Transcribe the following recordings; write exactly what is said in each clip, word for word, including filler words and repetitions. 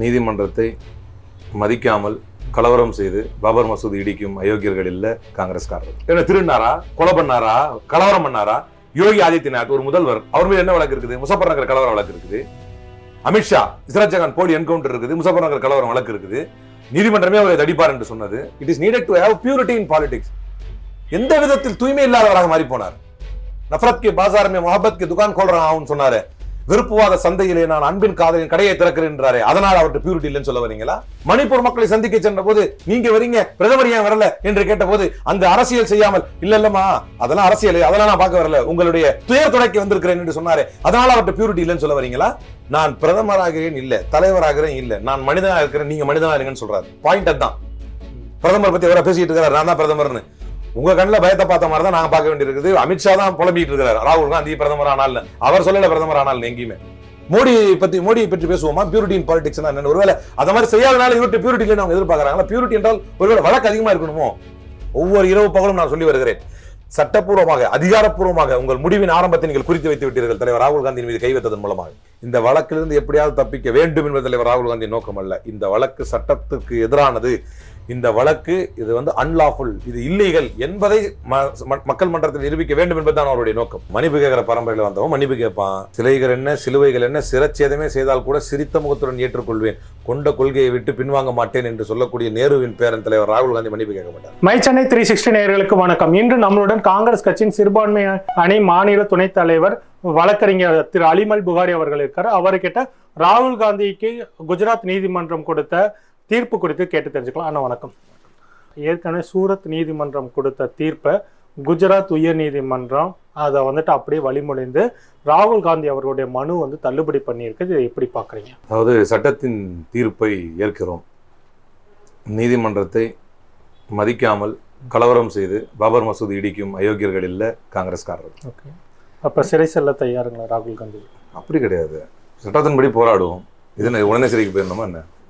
நீதிமன்றத்தை மதிக்காமல் கலவரம் செய்து பாபர் மசூதி இடிக்கும் அயோக்கியர்கள் இல்ல காங்கிரஸ்காரர்கள். ஏன்னா திருநாரா, கொலை பண்ணாரா, கலவரம் பண்ணாரா? யோகி ஆதித்யநாத் ஒரு முதல்வர், அவர் மீது என்ன வழக்கு இருக்குது? முசஃபர்நகர் கலவரம் வழக்கு இருக்குது. அமித் ஷா, இஸ்ராஜ் ஜகான் போலி என்கவுண்டர் இருக்குது, முசஃபர்நகர் கலவரம் வழக்கு இருக்குது. நீதிமன்றமே அவரை தடிப்பார் என்று சொன்னது. It is needed to have purity in politics. எந்த விதத்தில் தூய்மை இல்லாதவராக மாறி போனார். நஃபரத் கே பாசார் மே முஹப்பத் கே துகான் கோல் ரஹா ஹூன் சொன்னாரே. விருப்புவாத சந்தையிலே நான் அன்பின் காதலின் கடையை திறக்கிறேன் என்றாரே. அதனால் அவருக்கு பியூரிட்டி இல்லைன்னு சொல்ல வரீங்களா? மணிப்பூர் மக்களை சந்திக்க சென்ற போது நீங்க வரீங்க, பிரதமர் ஏன் வரல என்று கேட்ட போது அங்கு அரசியல் செய்யாமல் இல்ல இல்லமா அதெல்லாம் அரசியல், அதெல்லாம் நான் பார்க்க வரல, உங்களுடைய துயர் துடைக்க வந்திருக்கிறேன் என்று சொன்னாரே. அதனால் அவருக்கு பியூரிட்டி இல்லைன்னு சொல்ல வரீங்களா? நான் பிரதமராகிறேன் இல்ல, தலைவராகிறேன் இல்ல, நான் மனிதனா இருக்கிறேன், நீங்க மனிதனா இருங்கன்னு சொல்றாரு. பாயிண்ட் அதுதான். பிரதமர் பத்தி அவரை பேசிட்டு இருக்கிறார், நான் தான் பிரதமர்னு. உங்க கண்ணில் பயத்தை பார்த்த மாதிரி தான் நாங்க பார்க்க வேண்டியிருக்குது. அமித்ஷா தான் புலம்பிட்டு இருக்கிறார், ராகுல் காந்தி பிரதமர் ஆனால். அவர் சொல்லல பிரதமர் ஆனால். எங்கேயுமே மோடி பத்தி மோடியை பற்றி பேசுவோமா? பியூரிட்டி இன் பாலிடிக்ஸ் என்ன? ஒருவேளை அதை மாதிரி செய்யாதனால இவர்கிட்ட பியூரிட்டி இல்லைன்னு அவங்க எதிர்பார்க்கறாங்களா? பியூரிட்டி என்றால் ஒருவேளை வழக்கு அதிகமா இருக்கணுமோ? ஒவ்வொரு இரவு பகலும் நான் சொல்லி வருகிறேன், சட்டப்பூர்வமாக அதிகாரப்பூர்வமாக உங்கள் முடிவின் ஆரம்பத்தை நீங்கள் குறித்து வைத்து விட்டீர்கள். தலைவர் ராகுல் காந்தியின் மீது கை வைத்ததன் மூலமாக இந்த வழக்கிலிருந்து எப்படியாவது தப்பிக்க வேண்டும் என்பது தலைவர் ராகுல் காந்தி நோக்கம் அல்ல. இந்த வழக்கு சட்டத்துக்கு எதிரானது, இந்த வழக்கு இது வந்து அன்லாஃபுல், இது இல்லீகல் என்பதை மக்கள் மன்றத்தில் நிரூபிக்க வேண்டும் என்பதுதான் அவருடைய நோக்கம். மன்னிப்பு கேட்கிற பரம்பரையில் வந்தவன் மன்னிப்பு கேட்பான். சிலைகள் என்ன, சிலுவைகள் என்ன, சிரச்சேதமே செய்தால் கூட சிரித்த முகத்துடன் ஏற்றுக்கொள்வேன், கொண்ட கொள்கையை விட்டு பின்வாங்க மாட்டேன் என்று சொல்லக்கூடிய நேருவின் பேரன் தலைவர் ராகுல் காந்தி மன்னிப்பு கேட்க மாட்டார். மை சென்னை த்ரீ சிக்ஸ்டி நேயர்களுக்கு வணக்கம். இன்று நம்மளுடன் காங்கிரஸ் கட்சியின் சிறுபான்மை அணி மாநில துணைத் தலைவர் வழக்கறிஞர் திரு அலிமல் புகாரி அவர்கள் இருக்காரு. அவர்கிட்ட ராகுல் காந்திக்கு குஜராத் நீதிமன்றம் கொடுத்த தீர்ப்பு குறித்து கேட்டு தெரிஞ்சுக்கலாம். அண்ணா வணக்கம். ஏற்கனவே சூரத் நீதிமன்றம் கொடுத்த தீர்ப்பை குஜராத் உயர் நீதிமன்றம் அதை வந்துட்டு அப்படியே வழிமொழிந்து ராகுல் காந்தி அவர்களுடைய மனு வந்து தள்ளுபடி பண்ணியிருக்கு. இதை எப்படி பார்க்குறீங்க? அதாவது சட்டத்தின் தீர்ப்பை ஏற்கிறோம், நீதிமன்றத்தை மதிக்காமல் கலவரம் செய்து பாபர் மசூதி இடிக்கும் அயோக்கியர்கள் இல்லை காங்கிரஸ்காரர்கள். ஓகே, அப்போ சிறை செல்ல தயாருங்களா ராகுல் காந்தி? அப்படி கிடையாது, சட்டத்தின்படி போராடுவோம். இது உடனே சிறைக்கு போயிருந்தோமா என்ன?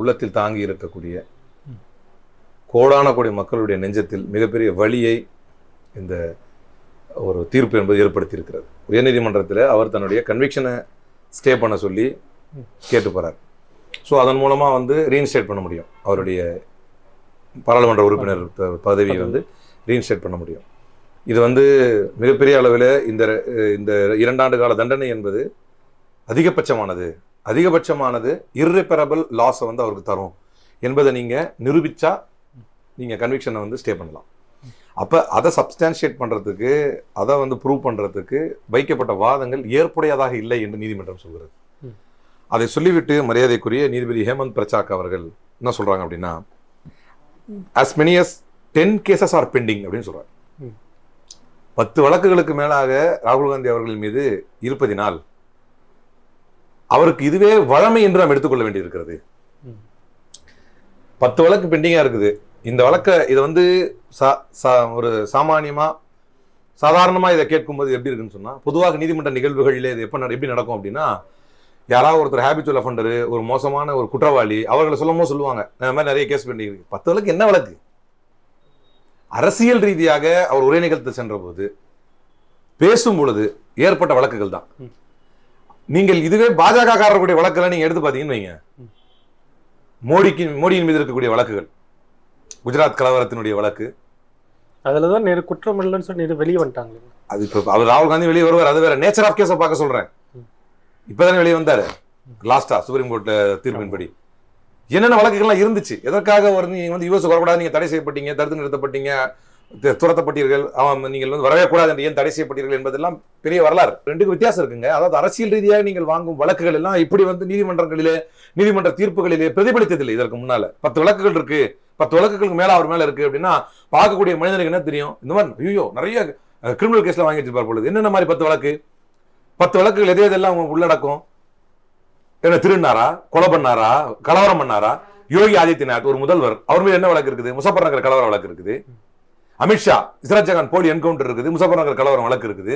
உள்ளத்தில் தாங்கி இருக்கக்கூடிய கோடான கோடி மக்களுடைய நெஞ்சத்தில் மிகப்பெரிய வலியை இந்த ஒரு தீர்ப்பு என்பது ஏற்படுத்தி இருக்கிறது. உயர்நீதிமன்றத்தில் அவர் தன்னுடைய கன்விக்ஷனை ஸ்டே பண்ண சொல்லி கேட்டு போகிறார். ஸோ அதன் மூலமாக வந்து ரீஇன்ஸ்டேட் பண்ண முடியும், அவருடைய பாராளுமன்ற உறுப்பினர் பதவியை வந்து ரீஇன்ஸ்டேட் பண்ண முடியும். இது வந்து மிகப்பெரிய அளவில் இந்த இந்த இரண்டாண்டு கால தண்டனை என்பது அதிகபட்சமானது அதிகபட்சமானது இர்ரிப்பரபிள் லாஸை வந்து அவருக்கு தரும் என்பதை நீங்கள் நிரூபித்தா நீங்கள் கன்விக்ஷனை வந்து ஸ்டே பண்ணலாம். அப்போ அதை சப்ஸ்டான்ஷியேட் பண்ணுறதுக்கு, அதை வந்து ப்ரூவ் பண்ணுறதுக்கு வைக்கப்பட்ட வாதங்கள் ஏற்புடையதாக இல்லை என்று நீதிமன்றம் சொல்கிறது. அதை சொல்லிவிட்டு மரியாதைக்குரிய நீதிபதி ஹேமந்த் பிரசாக் அவர்கள் என்ன சொல்கிறாங்க அப்படின்னா, as many as ten cases are pending அப்படின்னு சொல்கிறார். பத்து வழக்குகளுக்கு மேலாக ராகுல் காந்தி அவர்கள் மீது இருப்பதினால் அவருக்கு இதுவே வழமை என்று நாம் எடுத்துக்கொள்ள வேண்டியிருக்கிறது. பத்து வழக்கு பெண்டிங்காக இருக்குது. இந்த வழக்கை இதை வந்து ஒரு சாமானியமாக சாதாரணமாக இதை கேட்கும்போது எப்படி இருக்குன்னு சொன்னால், பொதுவாக நீதிமன்ற நிகழ்வுகளில் இது எப்போ எப்படி நடக்கும் அப்படின்னா, யாராவது ஒருத்தர் ஹேபிச்சுவல் அஃபண்டரு, ஒரு மோசமான ஒரு குற்றவாளி, அவர்களை சொல்லமோ சொல்லுவாங்க இந்த மாதிரி நிறைய கேஸ் பெண்டிங் இருக்குது. பத்து வழக்கு என்ன வழக்கு? அரசியல் ரீதியாக அவர் ஒரே நிகழ்த்து சென்ற போது பேசும் பொழுது ஏற்பட்ட வழக்குகள் தான். நீங்கள் இதுவே பாஜகக்காரர்களுடைய வழக்கெல்லாம் நீங்கள் எடுத்து பார்த்தீங்கன்னு வைங்க, மோடிக்கு மோடியின் மீது இருக்கக்கூடிய வழக்குகள், குஜராத் கலவரத்தினுடைய வழக்கு, அதில் தான் நேரு குற்றம் இல்லைன்னு சொல்லி வெளியே வந்துட்டாங்க. அது இப்போ அவர் ராகுல் காந்தி வெளியே வருவார், அது வேற. நேச்சர் ஆஃப் கேஸை பார்க்க சொல்கிறேன். இப்போ தானே வெளியே வந்தார் லாஸ்ட்டாக சுப்ரீம் கோர்ட்டில் தீர்ப்பின்படி. என்னென்ன வழக்குகள்லாம் இருந்துச்சு, எதற்காக ஒரு நீங்கள் வந்து யூஎஸ் வரக்கூடாது, நீங்கள் தடை செய்யப்பட்டீங்க, தடுத்து நிறுத்தப்பட்டீங்க, துரத்தப்பட்டீர்கள், அவன் நீங்கள் வந்து வரவே கூடாது என்று ஏன் தடை செய்யப்பட்டீர்கள் என்பதெல்லாம் பெரிய வரலாறு. ரெண்டுக்கும் வித்தியாசம் இருக்குங்க. அதாவது அரசியல் ரீதியாக நீங்கள் வாங்கும் வழக்குகள் எல்லாம் இப்படி வந்து நீதிமன்றங்களிலே நீதிமன்ற தீர்ப்புகளிலே பிரதிபலித்ததில்லை. இதற்கு முன்னால பத்து வழக்குகள் இருக்கு, பத்து வழக்குகளுக்கு மேல அவர் மேல இருக்கு அப்படின்னா பார்க்கக்கூடிய மனிதனுக்கு என்ன தெரியும்? இந்த மாதிரி ஐயோ நிறைய கிரிமினல் கேஸ்ல வாங்கி வச்சிருப்பார் பொழுது. என்னென்ன மாதிரி பத்து வழக்கு, பத்து வழக்குகள் எது எதெல்லாம் உள்ளடக்கும்? என்ன திருநாரா, கொலபண்ணாரா, கலவரம் பண்ணாரா? யோகி ஆதித்யநாத் ஒரு முதல்வர், அவர் மீது என்ன வழக்கு இருக்குது? முசஃபர் நகர் கலவரம் வழக்கு இருக்குது. அமித் ஷா, இஸ்ராஜகான் போலி என்கவுண்டர் இருக்குது, முசஃபர் நகர் கலவரம் வழக்கு இருக்குது.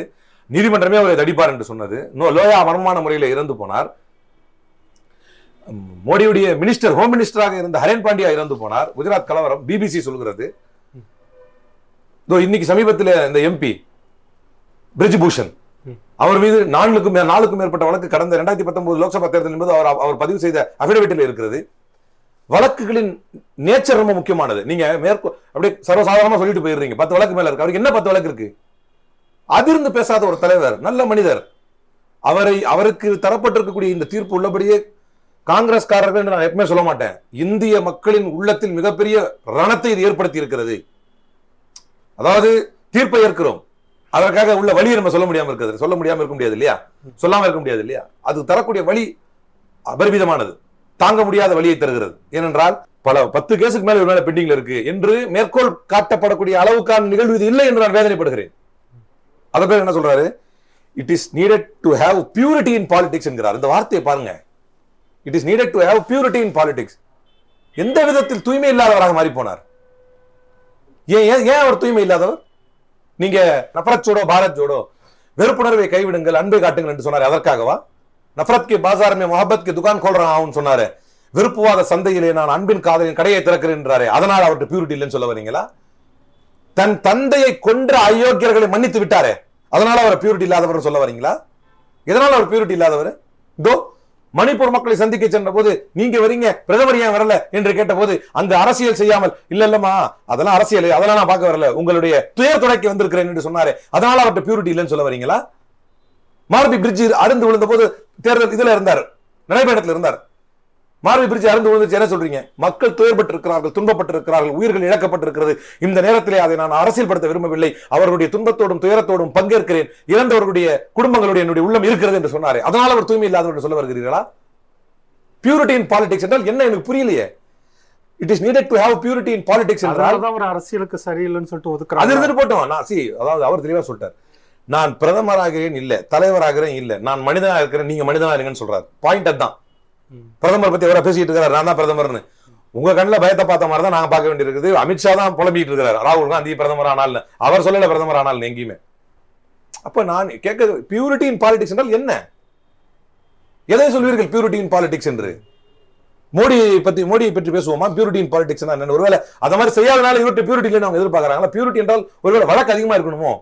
நீதிமன்றமே அவரை தடிப்பார் என்று சொன்னது. லோயா மர்மமான முறையில் இறந்து போனார். மோடியுடைய மினிஸ்டர், ஹோம் மினிஸ்டராக இருந்த ஹரேன் பாண்டியா இறந்து போனார். குஜராத் கலவரம் பிபிசி சொல்கிறது. இன்னைக்கு சமீபத்தில் இந்த எம்பி பிரிஜ் பூஷன், அவர் மீது நான்குக்கும் நாலுக்கும் மேற்பட்ட வழக்கு கடந்த இரண்டாயிரத்தி பத்தொன்பது லோக்சபா தேர்தலின் போது அவர் அவர் பதிவு செய்த அபிடவிட்டில் இருக்கிறது. வழக்குகளின் நேச்சர் ரொம்ப முக்கியமானது. நீங்க மேற்கொள் அப்படியே சர்வசாதாரணமா சொல்லிட்டு போயிடுறீங்க. பத்து வழக்கு மேல இருக்கு, அவருக்கு என்ன பத்து வழக்கு இருக்கு? அதிர்ந்து பேசாத ஒரு தலைவர், நல்ல மனிதர். அவரை அவருக்கு தரப்பட்டிருக்கக்கூடிய இந்த தீர்ப்பு உள்ளபடியே காங்கிரஸ்காரர்கள் என்று நான் எப்பவுமே சொல்ல மாட்டேன். இந்திய மக்களின் உள்ளத்தில் மிகப்பெரிய ரணத்தை இது ஏற்படுத்தி இருக்கிறது. அதாவது தீர்ப்பை ஏற்கிறோம், அதற்காக உள்ள வழி நம்ம சொல்ல முடியாம இருக்கிறது. சொல்ல முடியாம இருக்க முடியாது இல்லையா, சொல்லாம இருக்க முடியாது இல்லையா. அது தரக்கூடிய வழி அபரிமிதமானது, தாங்க முடியாத வழியை தருகிறது. ஏனென்றால் பல பத்து கேஸுக்கு மேல ஒரு மேல பெண்டிங்ல இருக்கு என்று மேற்கோள் காட்டப்படக்கூடிய அளவுக்கான நிகழ்வு இது இல்லை என்று நான் வேதனைப்படுகிறேன். அத பேர் என்ன சொல்றாரு? It is needed to have purity in politics என்கிறார். இந்த வார்த்தையை பாருங்க, it is needed to have purity in politics. எந்த விதத்தில் தூய்மை இல்லாதவராக மாறி போனார். ஏன் ஏன் அவர் தூய்மை இல்லாதவர்? நீங்க நஃபரத் ஜோடோ பாரத் ஜோடோ, வெறுப்புணர்வை கைவிடுங்கள் அன்பை காட்டுங்கள் என்று சொன்னார். அதற்காகவா நஃபரத் கே பாசார் மே முஹப்பத் கே துகான் கோல் ரஹா ஹூன் சொன்னாரு. வெறுப்புவாத சந்தையிலே நான் அன்பின் காதலின் கடையை திறக்கிறேன் என்றாரே, அதனால் அவருக்கு பியூரிட்டி இல்லைன்னு சொல்ல வரீங்களா? தன் தந்தையை கொன்ற அயோக்கியர்களை மன்னித்து விட்டாரே, அதனால அவர் பியூரிட்டி இல்லாதவர் சொல்ல வரீங்களா? எதனால் அவர் பியூரிட்டி இல்லாதவர்? இதோ மணிப்பூர் மக்களை சந்திக்க சென்ற போது நீங்க வரீங்க, பிரதமர் ஏன் வரல என்று கேட்ட போது அந்த அரசியல் செய்யாமல் இல்ல இல்லமா அதெல்லாம் அரசியல், அதெல்லாம் நான் பார்க்க வரல, உங்களுடைய துயர் துடைக்கு வந்திருக்கிறேன் என்று சொன்னாரு. அதனால அவர்கிட்ட பியூரிட்டி இல்லைன்னு சொல்ல வரீங்களா? மாருதி பிரிட்ஜ் அருந்து விழுந்த போது தேர்தல் இதுல இருந்தார், நடைபயணத்தில் இருந்தார். மாருதி பிரிட்ஜ் அருந்து விழுந்துச்சு, என்ன சொல்றீங்க? மக்கள் துயர்பட்டிருக்கிறார்கள், துன்பப்பட்டிருக்கிறார்கள், உயிர்கள் இழக்கப்பட்டிருக்கிறது. இந்த நேரத்திலே அதை நான் அரசியல்படுத்த விரும்பவில்லை, அவருடைய துன்பத்தோடும் துயரத்தோடும் பங்கேற்கிறேன், இறந்தவர்களுடைய குடும்பங்களுடைய என்னுடைய உள்ளம் இருக்கிறது என்று சொன்னாரு. அதனால அவர் தூய்மை இல்லாதவர் சொல்ல வருகிறீர்களா? பியூரிட்டி இன் பாலிடிக்ஸ் என்றால் என்ன? எனக்கு புரியலையே. It is needed to have purity in politics என்றால் அவர் அரசியலுக்கு சரியில்லைன்னு சொல்லிட்டு ஒதுக்குறாரு. அது இருந்து போட்டோம். நான் சி அதாவது அவர் தெளிவா சொல்லிட்டார், நான் பிரதமராகிறேன் இல்ல, தலைவராகிறேன் இல்ல, நான் மனிதனா இருக்கிறேன், நீங்க மனிதனா இருங்கன்னு சொல்றாரு. பாயிண்ட் அதுதான். பிரதமர் பத்தி அவரை பேசிட்டு இருக்கிறார், நான் தான் பிரதமர்னு. உங்க கண்ணில் பயத்தை பார்த்த மாதிரி தான் நாங்க பார்க்க வேண்டியிருக்குது. அமித்ஷா தான் புலம்பிட்டு இருக்கிறார், ராகுல் காந்தி பிரதமர் ஆனால். அவர் சொல்லல பிரதமர் ஆனால் எங்கேயுமே. அப்ப நான் கேட்க, பியூரிட்டி இன் பாலிடிக்ஸ் என்றால் என்ன? எதை சொல்வீர்கள் பியூரிட்டி இன் பாலிடிக்ஸ் என்று? மோடி பத்தி மோடியை பற்றி பேசுவோமா? பியூரிட்டி இன் பாலிடிக்ஸ் என்ன? ஒருவேளை அதை மாதிரி செய்யாதனால இவர்கிட்ட பியூரிட்டி இல்லைன்னு அவங்க எதிர்பார்க்கறாங்களா? பியூரிட்டி என்றால் ஒருவேளை வழக்கு அதிகமா இருக்கணுமோ?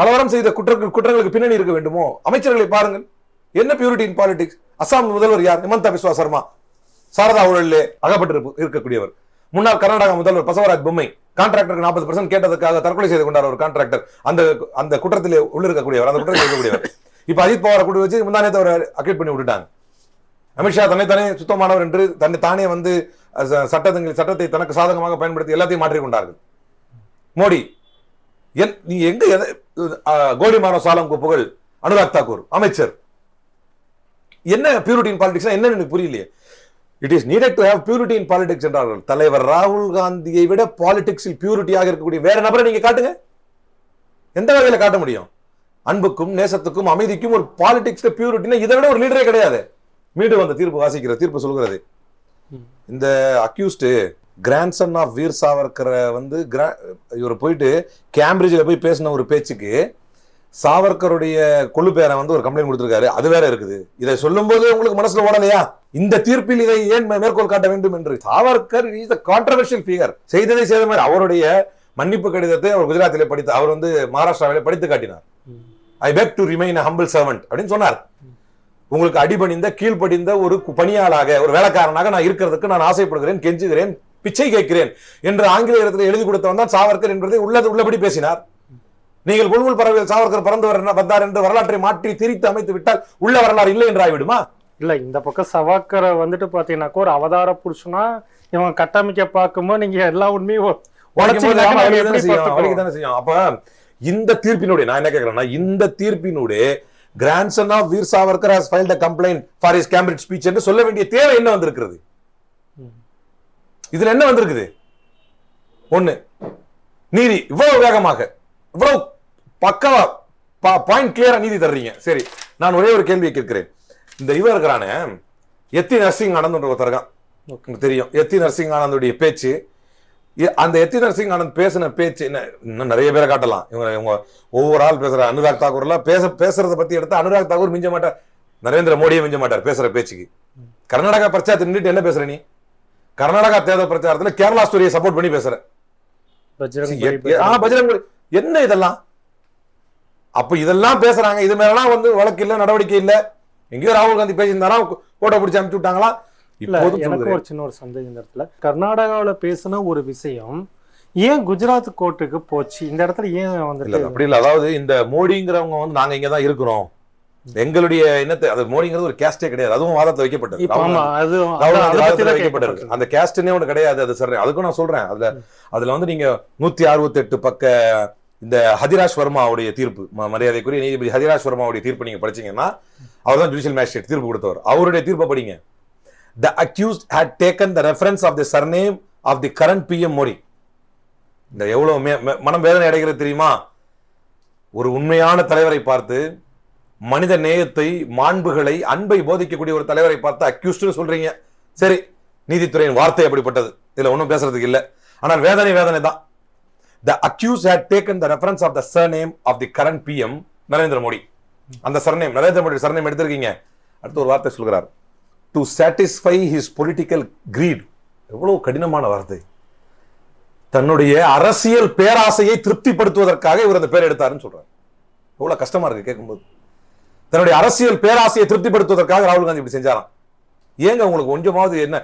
கலவரம் செய்த குற்ற குற்றங்களுக்கு பின்னணி இருக்க வேண்டுமோ? அமைச்சர்களை பாருங்கள், என்ன பியூரிட்டி இன் பாலிடிக்ஸ்? அசாம் முதல்வர் யார்? ஹிமந்தா பிஸ்வா சர்மா, சாரதா ஊழலில் அகப்பட்டு இருக்கக்கூடியவர். முன்னாள் கர்நாடக முதல்வர் பசவராஜ் பொம்மை, கான்ட்ராக்டருக்கு நாற்பது பர்சன்ட் கேட்டதுக்காக தற்கொலை செய்து கொண்டார் ஒரு கான்ட்ராக்டர். அந்த அந்த குற்றத்திலே உள்ள இருக்கக்கூடியவர், அந்த குற்றத்தில் இருக்கக்கூடியவர். இப்போ அஜித் பவாரை கூட்டி வச்சு முந்தானே அவரை அக்யூட் பண்ணி விட்டுட்டாங்க. அமித்ஷா தன்னை தானே சுத்தமானவர் என்று தன்னை தானே வந்து சட்டத்தை சட்டத்தை தனக்கு சாதகமாக பயன்படுத்தி எல்லாத்தையும் மாற்றிக்கொண்டார்கள். மோடி நீ எங்க கோடி மானோ சாலம் புகழ் அனுராக் தாக்கூர் அமைச்சர். என்ன பியூரிட்டி இன் பாலிடிக்ஸ் என்ன எனக்கு புரியலையே. It is needed to have purity in politics என்றார்கள். தலைவர் ராகுல் காந்தியை விட பாலிடிக்ஸில் பியூரிட்டியாக இருக்கக்கூடிய வேற நபரை நீங்க காட்டுங்க. எந்த வகையில காட்ட முடியும்? அன்புக்கும் நேசத்துக்கும் அமைதிக்கும் ஒரு பாலிடிக்ஸ்ல பியூரிட்டினா இதை விட ஒரு லீடரே கிடையாது. மீண்டும் அந்த தீர்ப்பு வாசிக்கிற தீர்ப்பு சொல்கிறது, இந்த அக்யூஸ்டு கிராண்ட்சன் ஆஃப் வீர் சாவர்கரை வந்து இவரை போயிட்டு கேம்பிரிட்ஜில் போய் பேசின ஒரு பேச்சுக்கு சாவர்கருடைய கொள்ளு பேரை வந்து ஒரு கம்ப்ளைண்ட் கொடுத்திருக்காரு. அது வேற இருக்குது. இதை சொல்லும் போது உங்களுக்கு மனசுல ஓடலையா? இந்த தீர்ப்பில் இதை ஏன் மேற்கோள் காட்ட வேண்டும் என்று? Savarkar is a controversial figure. செய்ததை செய்த மாதிரி அவருடைய மன்னிப்பு கடிதத்தை அவர் குஜராத்திலே படித்து, அவர் வந்து மகாராஷ்டிராவிலே படித்து காட்டினார். I beg to remain a humble servant அப்படின்னு சொன்னார். உங்களுக்கு அடிபணிந்த கீழ்படிந்த ஒரு பணியாளாக, ஒரு வேலைக்காரனாக நான் இருக்கிறதுக்கு நான் ஆசைப்படுகிறேன், கெஞ்சுகிறேன், பிச்சை கேட்கிறேன் என்று ஆங்கிலேயத்தில் எழுதி கொடுத்தவன் தான் சாவர்கர் என்பதை உள்ளது உள்ளபடி பேசினார். நீங்கள் கொள்முல் பறவையில் சாவர்கர் பறந்தவர் வந்தார் என்று வரலாற்றை மாற்றி திரித்து அமைத்து விட்டால் உள்ள வரலாறு இல்லை என்று ஆகிவிடுமா? இல்ல, இந்த பக்கம் சாவர்கரை வந்துட்டு பாத்தீங்கன்னாக்கா ஒரு அவதார புருஷனா இவங்க கட்டமைக்க பார்க்கும்போது நீங்க எல்லா உண்மையும் தானே செய்யும். அப்ப இந்த தீர்ப்பினுடைய நான் என்ன கேட்கிறேன்னா, இந்த தீர்ப்பினுடைய grandson of Veer Savarkar has filed a complaint for his Cambridge speech என்று சொல்ல வேண்டிய தேவை என்ன வந்திருக்கிறது? இதுல என்ன வந்திருக்குது? ஒண்ணு, நீதி இவ்வளவு வேகமாக இவ்வளவு பக்கவா பாயிண்ட் கிளியரா நீதி தர்றீங்க. சரி, நான் ஒரே ஒரு கேள்வியை கேட்கிறேன். இந்த இவர் இருக்கிறானே எத்தி நர்சிங் ஆனந்த் ஒருத்தருக்கான் உங்களுக்கு தெரியும். எத்தி நர்சிங் ஆனந்துடைய பேச்சு, அந்த எத்தி நர்சிங் ஆனந்த் பேசின பேச்சு இன்னும் நிறைய பேரை காட்டலாம். இவங்க இவங்க ஒவ்வொரு ஆள் பேசுகிற அனுராக் தாக்கூர்லாம் பேச பேசுறதை பற்றி எடுத்தால் அனுராக் தாக்கூர் மிஞ்ச மாட்டார், நரேந்திர மோடியே மிஞ்ச மாட்டார் பேசுகிற பேச்சுக்கு. கர்நாடகா பிரச்சாரத்தை நின்றுட்டு என்ன பேசுகிற நீ? கர்நாடகா தேர்தல் பிரச்சாரத்தில் கேரளா ஸ்டோரியை சப்போர்ட் பண்ணி பேசுகிற பஜ்ரங் என்ன இதெல்லாம்? அப்போ இதெல்லாம் பேசுகிறாங்க. இது மேலாம் வந்து வழக்கு இல்லை, நடவடிக்கை இல்லை. எங்கேயோ ராகுல் காந்தி பேசியிருந்தாரா, கோட்டை பிடிச்சி அனுப்பிச்சு விட்டாங்களா? எனக்கு ஒரு சின்ன ஒரு சந்தேகம் இந்த இடத்துல. கர்நாடகாவில் பேசின ஒரு விஷயம் ஏன் குஜராத் கோர்ட்டுக்கு போச்சு? இந்த இடத்துல ஏன் வந்து அப்படி இல்லை. அதாவது இந்த மோடிங்கிறவங்க வந்து நாங்கள் இங்கே தான் இருக்கிறோம், எங்களுடைய இனத்தை, அது மோடிங்கிறது ஒரு கேஸ்டே கிடையாது, அதுவும் வாதத்தை வைக்கப்பட்டது வைக்கப்பட்டது அந்த கேஸ்ட்னே ஒன்று கிடையாது. அது சரி, அதுக்கும் நான் சொல்றேன். அதுல அதுல வந்து நீங்க நூத்தி அறுபத்தி எட்டு பக்க இந்த ஹதிராஜ் வர்மாவுடைய தீர்ப்பு, மரியாதைக்குரிய நீதிபதி ஹதிராஜ் வர்மாவுடைய தீர்ப்பு நீங்க படிச்சீங்கன்னா, அவர் தான் ஜுடிஷியல் மேஜிஸ்ட்ரேட் தீர்ப்பு கொடுத்தவர், அவருடைய தீர்ப்பை படிங்க. The accused had taken the reference of the surname of the current P M Modi. இந்த எவ்வளோ மனம் வேதனை அடைகிறது தெரியுமா? ஒரு உண்மையான தலைவரை பார்த்து, மனித நேயத்தை, மாண்புகளை, அன்பை போதிக்கக்கூடிய ஒரு தலைவரை பார்த்து அக்யூஸ்டுன்னு சொல்றீங்க. சரி, நீதித்துறையின் வார்த்தை அப்படிப்பட்டது, இதில் ஒன்றும் பேசுறதுக்கு இல்லை. ஆனால் வேதனை வேதனை தான். The accused had taken the reference of the surname of the current P M Narendra Modi. அந்த surname, நரேந்திர மோடி surname எடுத்திருக்கீங்க. அடுத்து ஒரு வார்த்தை சொல்கிறார், to satisfy his political greed. எவ்வளவு கடினமான வார்த்தை. தன்னுடைய அரசியல் பேராசையை திருப்திப்படுத்துவதற்காக இவர் அந்த பேர் எடுத்தாருன்னு சொல்றாரு. எவ்வளவு கஷ்டமா இருக்கு கேட்கும்போது. தன்னுடைய அரசியல் பேராசையை திருப்திப்படுத்துவதற்காக ராகுல் காந்தி இப்படி செஞ்சாராம். ஏங்க உங்களுக்கு கொஞ்சமாவது என்ன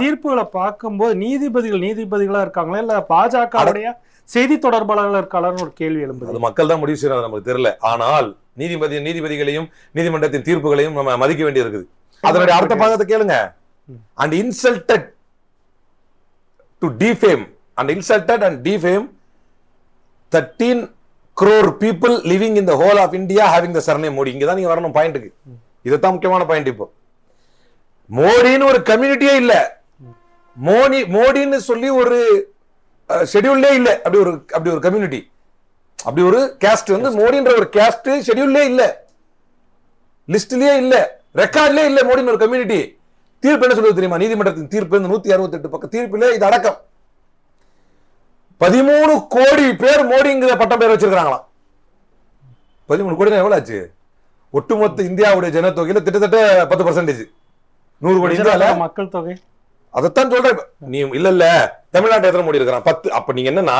தீர்ப்புகளை பார்க்கும்போது நீதிபதிகள் நீதிபதிகளா இருக்காங்களா இல்ல பாஜக செய்தி தொடர்பாளர்கள் இருக்காளன்னு ஒரு கேள்வி எழும்புது. மக்கள் தான் முடிவு செய்யறது, நமக்கு தெரியல. ஆனால் நீதிபதி நீதிபதிகளையும் நீதிமன்றத்தின் தீர்ப்புகளையும் நம்ம மதிக்க வேண்டி இருக்குது. அதனுடைய அர்த்த பாகத்தை கேளுங்க. And insulted to defame and insulted and defame thirteen crore people living in the whole of India having the surname Modi. இங்க தான் நீங்க வரணும் பாயிண்ட்க்கு. இதுதான் முக்கியமான பாயிண்ட். இப்போ மோடின்னு ஒரு கம்யூனிட்டியே இல்ல, மோடி மோடின்னு சொல்லி ஒரு ஷெட்யூல்லே இல்ல. அப்படி ஒரு அப்படி ஒரு கம்யூனிட்டி, அப்படி ஒரு கேஸ்ட் வந்து மோடின்ற ஒரு கேஸ்ட் ஷெட்யூல்லே இல்ல, லிஸ்ட்லயே இல்ல, ரெக்கார்ட்லயே இல்ல மோடின்னு ஒரு கம்யூனிட்டி. தீர்ப்பு என்ன சொல்றது தெரியுமா? நீதிமன்றத்தின் தீர்ப்பு இந்த நூத்தி அறுபத்தி எட்டு பக்கம் தீர்ப்பிலே இது அடக்கம். பதிமூணு கோடி பேர் மோடிங்கிற பட்டம் பேர் வச்சிருக்காங்களாம். பதிமூணு கோடி எவ்வளவு ஆச்சு? ஒட்டுமொத்த இந்தியாவுடைய ஜனத்தொகையில கிட்டத்தட்ட பத்து பர்சன்டேஜ். நூறு கோடி மக்கள் தொகை. அதைத்தான் சொல்றேன். நீ இல்ல இல்ல தமிழ்நாட்டை எத்தனை மோடி இருக்கிறான்? பத்து. அப்ப நீங்க என்னன்னா,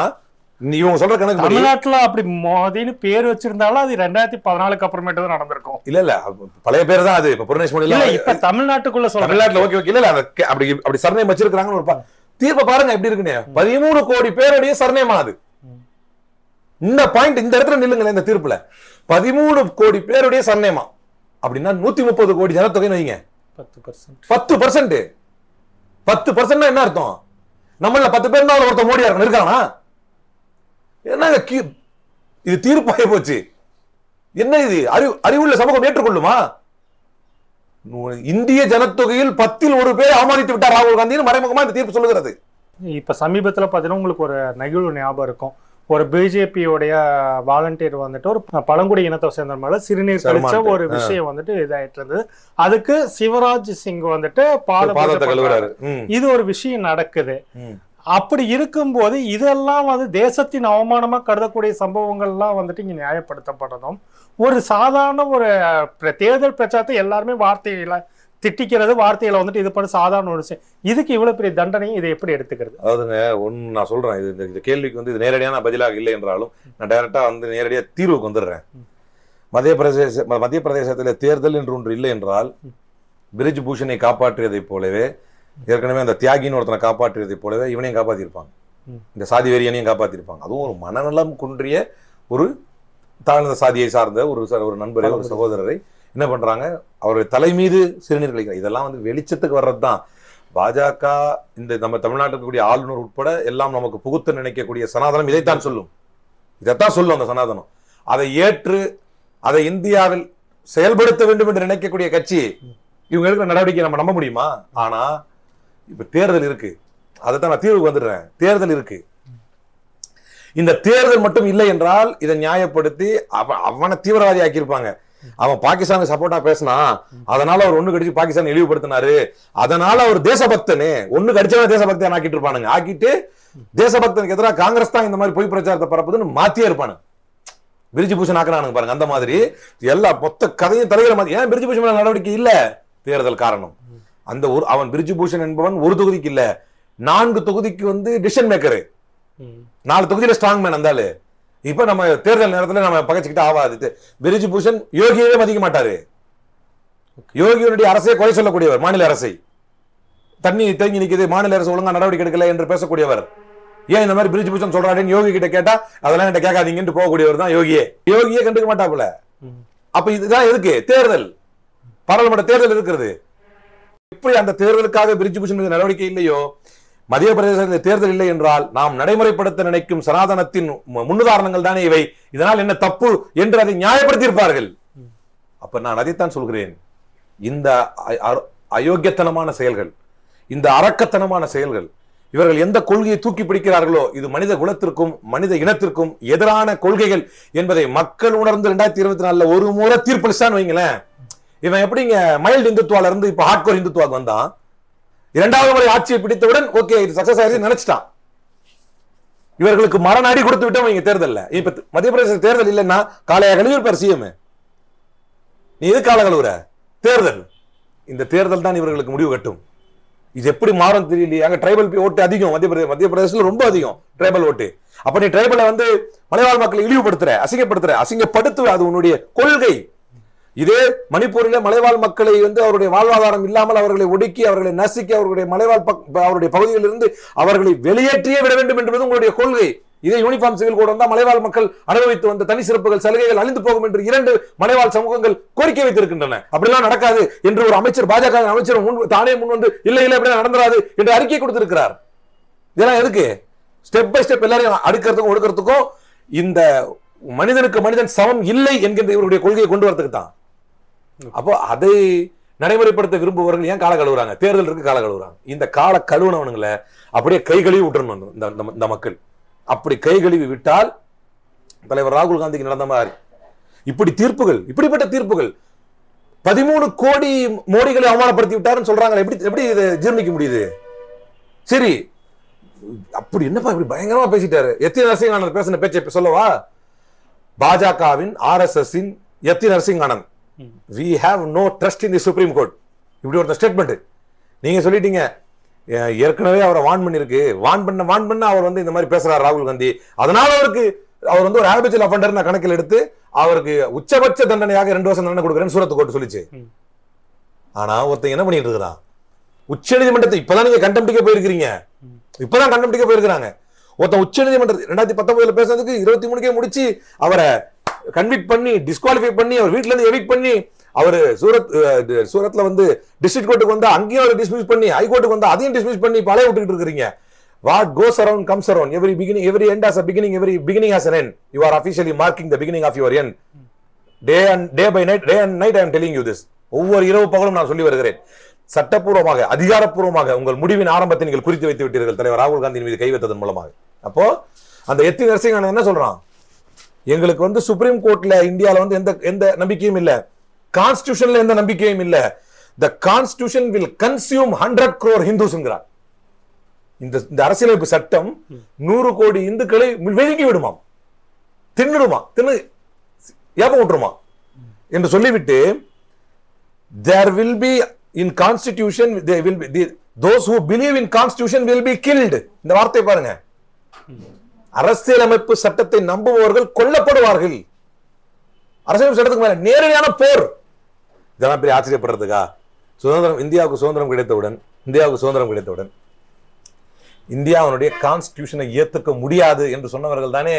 இவங்க சொல்ற கணக்கு தமிழ்நாட்டுல அப்படி மோதின்னு பேர் வச்சிருந்தாலும் அது ரெண்டாயிரத்தி பதினாலுக்கு அப்புறமேட்டு தான் நடந்திருக்கும். இல்ல இல்ல பழைய பேர் தான் அது. இப்ப புரணேஷ் மோடி இப்ப தமிழ்நாட்டுக்குள்ள சொல்ற தமிழ்நாட்டுல ஓகே ஓகே இல்ல அப்படி அப்படி சர்நேம் வச்சிருக்காங்கன்னு ஒரு தீர்ப்பை பாருங்க எப்படி இருக்குன்னு. பதிமூணு கோடி பேருடைய சர்நேமா அது. இந்த பாயிண்ட் இந்த இடத்துல நில்லுங்களேன். இந்த தீர்ப்புல பதிமூணு கோடி பேருடைய சர்நேமா அப்படின்னா நூத்தி முப்பது கோடி ஜனத்தொகைன்னு வைங்க. பத்து பர்சன்ட் பத்து பர்சன்ட் என்ன அர்த்தம்? நம்மள பத்து பேர் தான் ஒருத்தர் மோடியா இருக்கணும் இருக்கானா? என்ன இது தீர்ப்பாய போச்சு? என்ன இது? அறிவு அறிவுள்ள சமூகம் ஏற்றுக்கொள்ளுமா? இந்திய ஜனத்தொகையில் பத்தில் ஒரு பேர் அவமானித்து விட்டார் ராகுல் காந்தி மறைமுகமா இந்த தீர்ப்பு சொல்லுகிறது. இப்ப சமீபத்தில் பார்த்தீங்கன்னா உங்களுக்கு ஒரு நெகிழ்வு ஞாபகம் இருக்கும். ஒரு பிஜேபியோடைய வாலண்டியர் வந்துட்டு ஒரு பழங்குடி இனத்தை சேர்ந்த மேல சிறுநீர் கழிச்ச ஒரு விஷயம் வந்துட்டு இதாயிட்டு இருந்தது. அதுக்கு சிவராஜ் சிங் வந்துட்டு பாதத்தை கழுவுறாரு. இது ஒரு விஷயம் நடக்குது. அப்படி இருக்கும்போது இதெல்லாம் வந்து தேசத்தின் அவமானமா கருதக்கூடிய சம்பவங்கள்லாம் வந்துட்டு இங்க நியாயப்படுத்தப்படுறதும், ஒரு சாதாரண ஒரு தேர்தல் பிரச்சாரத்தை எல்லாருமே வார்த்தையில திட்டிக்கிறது, வார்த்தையில வந்துட்டு இது பண்ண சாதாரண ஒரு விஷயம். இதுக்கு இவ்வளவு பெரிய தண்டனையும் இதை எப்படி எடுத்துக்கிறது? அதாவதுங்க ஒன்னு நான் சொல்றேன், இது இந்த கேள்விக்கு வந்து இது நேரடியான பதிலாக இல்லை என்றாலும் நான் டைரக்டா வந்து நேரடியா தீர்வுக்கு வந்துடுறேன். மத்திய பிரதேச மத்திய பிரதேசத்துல தேர்தல் என்று ஒன்று இல்லை என்றால், பிரிஜ் பூஷனை காப்பாற்றியதை போலவே, ஏற்கனவே அந்த தியாகின்னு ஒருத்தனை காப்பாற்றியதை போலவே இவனையும் காப்பாத்திருப்பாங்க, இந்த சாதி வெறியனையும் காப்பாத்திருப்பாங்க. அதுவும் ஒரு மனநலம் குன்றிய ஒரு தாழ்ந்த சாதியை சார்ந்த ஒரு ஒரு நண்பரை, ஒரு சகோதரரை என்ன பண்றாங்க? அவருடைய தலை மீது சிறுநீர் கழிக்கிறாங்க. இதெல்லாம் வந்து வெளிச்சத்துக்கு வர்றது தான். பாஜக இந்த நம்ம தமிழ்நாட்டுக்கு கூடிய ஆளுநர் உட்பட எல்லாம் நமக்கு புகுத்து நினைக்கக்கூடிய சனாதனம் இதைத்தான் சொல்லும், இதைத்தான் சொல்லும் அந்த சனாதனம். அதை ஏற்று அதை இந்தியாவில் செயல்படுத்த வேண்டும் என்று நினைக்கக்கூடிய கட்சி இவங்க எடுக்கிற நடவடிக்கை நம்ம நம்ப முடியுமா? ஆனா இப்ப தேர்தல் இருக்கு, அதைத்தான் நான் தீர்வுக்கு வந்துடுறேன். தேர்தல் இருக்கு. இந்த தேர்தல் மட்டும் இல்லை என்றால் இதை நியாயப்படுத்தி அவனை தீவிரவாதி ஆக்கியிருப்பாங்க. அவன் பாகிஸ்தானுக்கு சப்போர்ட்டா பேசினா அதனால அவர் ஒண்ணு கடிச்சு பாகிஸ்தான் இழிவுபடுத்தினாரு, அதனால அவர் தேசபக்தனு ஒண்ணு கடிச்சவன தேசபக்தன் ஆக்கிட்டு இருப்பானுங்க. ஆக்கிட்டு தேசபக்தனுக்கு எதிராக காங்கிரஸ் தான் இந்த மாதிரி பொய் பிரச்சாரத்தை பரப்புதுன்னு மாத்தியே இருப்பானு. பிரிஜி பூஷன் ஆக்குறானுங்க பாருங்க. அந்த மாதிரி எல்லா மொத்த கதையும் தலையில மாத்தி. ஏன் பிரிஜி பூஷன் நடவடிக்கை இல்ல தேர்தல் காரணம் அந்த ஒரு அவன் பிரிஜி பூஷன் என்பவன் ஒரு தொகுதிக்கு இல்ல நான்கு தொகுதிக்கு வந்து டிசிஷன் மேக்கரு, நாலு தொகுதியில ஸ்ட்ராங் மேன். இருந்தாலும் இப்ப நம்ம தேர்தல் நேரத்துல நம்ம பகச்சுக்கிட்ட ஆவாது. பிரிஜி பூஷன் யோகியவே மதிக்க மாட்டாரு, யோகியனுடைய அரசை குறை சொல்லக்கூடியவர், மாநில அரசை தண்ணி தேங்கி நிற்கிது மாநில அரசு ஒழுங்கா நடவடிக்கை எடுக்கல என்று பேசக்கூடியவர். ஏன் இந்த மாதிரி பிரிஜி பூஷன் சொல்றாருன்னு யோகி கிட்ட கேட்டா அதெல்லாம் கிட்ட கேட்காதீங்கன்னு போகக்கூடியவர் தான் யோகியே. யோகியே கண்டுக்க மாட்டாப்புல. அப்ப இதுதான் எதுக்கு தேர்தல், பாராளுமன்ற தேர்தல் இருக்கிறது. எப்படி அந்த தேர்தலுக்காக பிரிஜி பூஷன் மீது நடவடிக்கை இல்லையோ, மத்திய பிரதேசத்தில் தேர்தல் இல்லை என்றால் நாம் நடைமுறைப்படுத்த நினைக்கும் சனாதனத்தின் முன்னுதாரணங்கள் தானே இவை, இதனால் என்ன தப்பு என்று அதை நியாயப்படுத்தி இருப்பார்கள். அப்ப நான் அதைத்தான் சொல்கிறேன், இந்த அயோக்கியத்தனமான செயல்கள், இந்த அரக்கத்தனமான செயல்கள், இவர்கள் எந்த கொள்கையை தூக்கி பிடிக்கிறார்களோ இது மனித குலத்திற்கும் மனித இனத்திற்கும் எதிரான கொள்கைகள் என்பதை மக்கள் உணர்ந்து இரண்டாயிரத்தி இருபத்தி நாலுல ஒரு முறை தீர்ப்பளிச்சான்னு வைங்களேன். இவன் எப்படிங்க மைல்டு இந்துத்துவால இருந்து இப்ப ஹார்ட்கோர் இந்துத்துவாக்கு வந்தான். இரண்டாவது முறை ஆட்சியை பிடித்தவுடன் ஓகே இது சக்சஸ் ஆயிடுச்சு நினைச்சிட்டான். இவர்களுக்கு மரண அடி கொடுத்து விட்டோம் இங்க தேர்தல்ல. இப்ப மத்திய பிரதேச தேர்தல் இல்லைன்னா காலையாக கழுவிருப்பார் சிஎம். நீ எது கால கழுவுற? தேர்தல், இந்த தேர்தல் தான் இவர்களுக்கு முடிவு கட்டும். இது எப்படி மாறும் தெரியலையே. அங்க ட்ரைபல் ஓட்டு அதிகம் மத்திய பிரதேச மத்திய பிரதேசத்துல ரொம்ப அதிகம் ட்ரைபல் ஓட்டு. அப்ப நீ ட்ரைபலை வந்து மலைவாழ் மக்களை இழிவுபடுத்துற, அசிங்கப்படுத்துற, அசிங்கப்படுத்துவ, அது உன்னுடைய கொள்கை. இதே மணிப்பூரில் மலைவாழ் மக்களை வந்து அவருடைய வாழ்வாதாரம் இல்லாமல் அவர்களை ஒடுக்கி அவர்களை நசுக்கி அவர்களுடைய மலைவாழ் அவருடைய பகுதிகளில் இருந்து அவர்களை வெளியேற்றியே விட வேண்டும் என்பது உங்களுடைய கொள்கை. இதே யூனிஃபார்ம் சிவில் கோட் வந்தால் மலைவாழ் மக்கள் அனுபவித்து வந்த தனி சிறப்புகள் சலுகைகள் அழிந்து போகும் என்று இரண்டு மலைவாழ் சமூகங்கள் கோரிக்கை வைத்திருக்கின்றன. அப்படிலாம் நடக்காது என்று ஒரு அமைச்சர், பாஜக அமைச்சர் தானே முன் வந்து இல்லை இல்லை அப்படின்னா நடந்துராது என்று அறிக்கை கொடுத்திருக்கிறார். இதெல்லாம் எதுக்கு? ஸ்டெப் பை ஸ்டெப் எல்லாரையும் அடுக்கிறதுக்கும் ஒடுக்கிறதுக்கும் இந்த மனிதனுக்கு மனிதன் சமம் இல்லை என்கின்ற இவருடைய கொள்கையை கொண்டு வரதுக்கு தான். அப்போ அதை நடைமுறைப்படுத்த விரும்புவவர்கள் ஏன் கால கழுவுறாங்க? தேர்தல் இருக்கு, கால கழுவுறாங்க. இந்த கால கழுவுனவனுங்களை அப்படியே கை கழுவி விட்டுறணும் இந்த மக்கள். அப்படி கை கழுவி விட்டால் தலைவர் ராகுல் காந்திக்கு நடந்த மாதிரி இப்படி தீர்ப்புகள், இப்படிப்பட்ட தீர்ப்புகள் பதிமூணு கோடி மோடிகளை அவமானப்படுத்தி விட்டாருன்னு சொல்றாங்க. எப்படி எப்படி இதை ஜீர்ணிக்க முடியுது? சரி, அப்படி என்னப்பா இப்படி பயங்கரமா பேசிட்டாரு. எத்தனை நரசிங்கானந்த் பேசின பேச்சை சொல்லவா? பாஜகவின் ஆர் எஸ் எஸ் இன் எத்தனை Narasinghanand we have no trust in the supreme court இப்படி ஒரு ஸ்டேட்மெண்ட் நீங்க சொல்லிட்டீங்க. ஏற்கனவே அவரை வான் பண்ணிருக்கு, வான் பண்ண வான் பண்ண அவர் வந்து இந்த மாதிரி பேசுறாரு ராகுல் காந்தி, அதனால அவருக்கு அவர் வந்து ஒரு ஹாபிச்சுவல் அஃபண்டர் நான் கணக்கில் எடுத்து அவருக்கு உச்சபட்ச தண்டனையாக ரெண்டு வருஷம் தண்டனை கொடுக்குறேன்னு சூரத் கோர்ட் சொல்லிச்சு. ஆனா ஒருத்தங்க என்ன பண்ணிட்டு இருக்கிறான்? உச்ச நீதிமன்றத்தை இப்பதான் நீங்க கண்டெம்ட்டுக்கே போயிருக்கிறீங்க, இப்பதான் கண்டெம்ட்டுக்கே போயிருக்கிறாங்க. ஒருத்தன் உச்ச நீதிமன்றத்தை ரெண்டாயிரத்தி பத்தொன்பதுல பேசுறதுக்கு இருபத்தி மூணுக்கே முடிச்சு அவரை கன்விக்ட் பண்ணி டிஸ்குவாலிஃபை பண்ணி அவர் வீட்டுல இருந்து எவிக்ட் பண்ணி அவர் சூரத் சூரத்ல வந்து டிஸ்ட்ரிக்ட் கோர்ட்டுக்கு வந்தா அங்கேயும் அவர் டிஸ்மிஸ் பண்ணி ஹைகோர்ட்டுக்கு வந்தா அதையும் டிஸ்மிஸ் பண்ணி பழைய விட்டுக்கிட்டு இருக்கிறீங்க. What goes around comes around. Every beginning every end has a beginning, every beginning has an end. You are officially marking the beginning of your end day and day by night, day and night I am telling you this. ஒவ்வொரு இரவு பகலும் நான் சொல்லி வருகிறேன். சட்டப்பூர்வமாக அதிகாரப்பூர்வமாக உங்கள் முடிவின் ஆரம்பத்தை நீங்கள் குறித்து வைத்து விட்டீர்கள் தலைவர் ராகுல் காந்தியின் மீது கைவைத்ததன் மூலமாக. அப்போ அந்த எத்தி நரசிங்கானந்த் என்ன சொல்றான்? எங்களுக்கு வந்து சுப்ரீம் கோர்ட்ல இந்தியாவில் வந்து எந்த எந்த நம்பிக்கையும் இல்லை, கான்ஸ்டியூஷன்ல எந்த நம்பிக்கையும் இல்லை. The constitution will consume hundred crore ஹிந்துஸ்ங்கிறார். இந்த அரசியலமைப்பு சட்டம் நூறு கோடி இந்துக்களை விழுங்கி விடுமாம், தின்னுடுமா, தின்னு ஏப்பம் விட்டுருமா என்று சொல்லிவிட்டு there will be in constitution they will be those who believe in constitution will be killed. இந்த வார்த்தை பாருங்க, அரசியலமைப்பு சட்டத்தை நம்புபவர்கள் கொல்லப்படுவார்கள். அரசியலமைப்பு சட்டத்துக்கு மேல நேரடியான போர். இதெல்லாம் பெரிய ஆச்சரியப்படுறதுக்கா? சுதந்திரம் இந்தியாவுக்கு சுதந்திரம் கிடைத்தவுடன் இந்தியாவுக்கு சுதந்திரம் கிடைத்தவுடன் இந்தியாவுடைய கான்ஸ்டியூஷனை ஏத்துக்க முடியாது என்று சொன்னவர்கள் தானே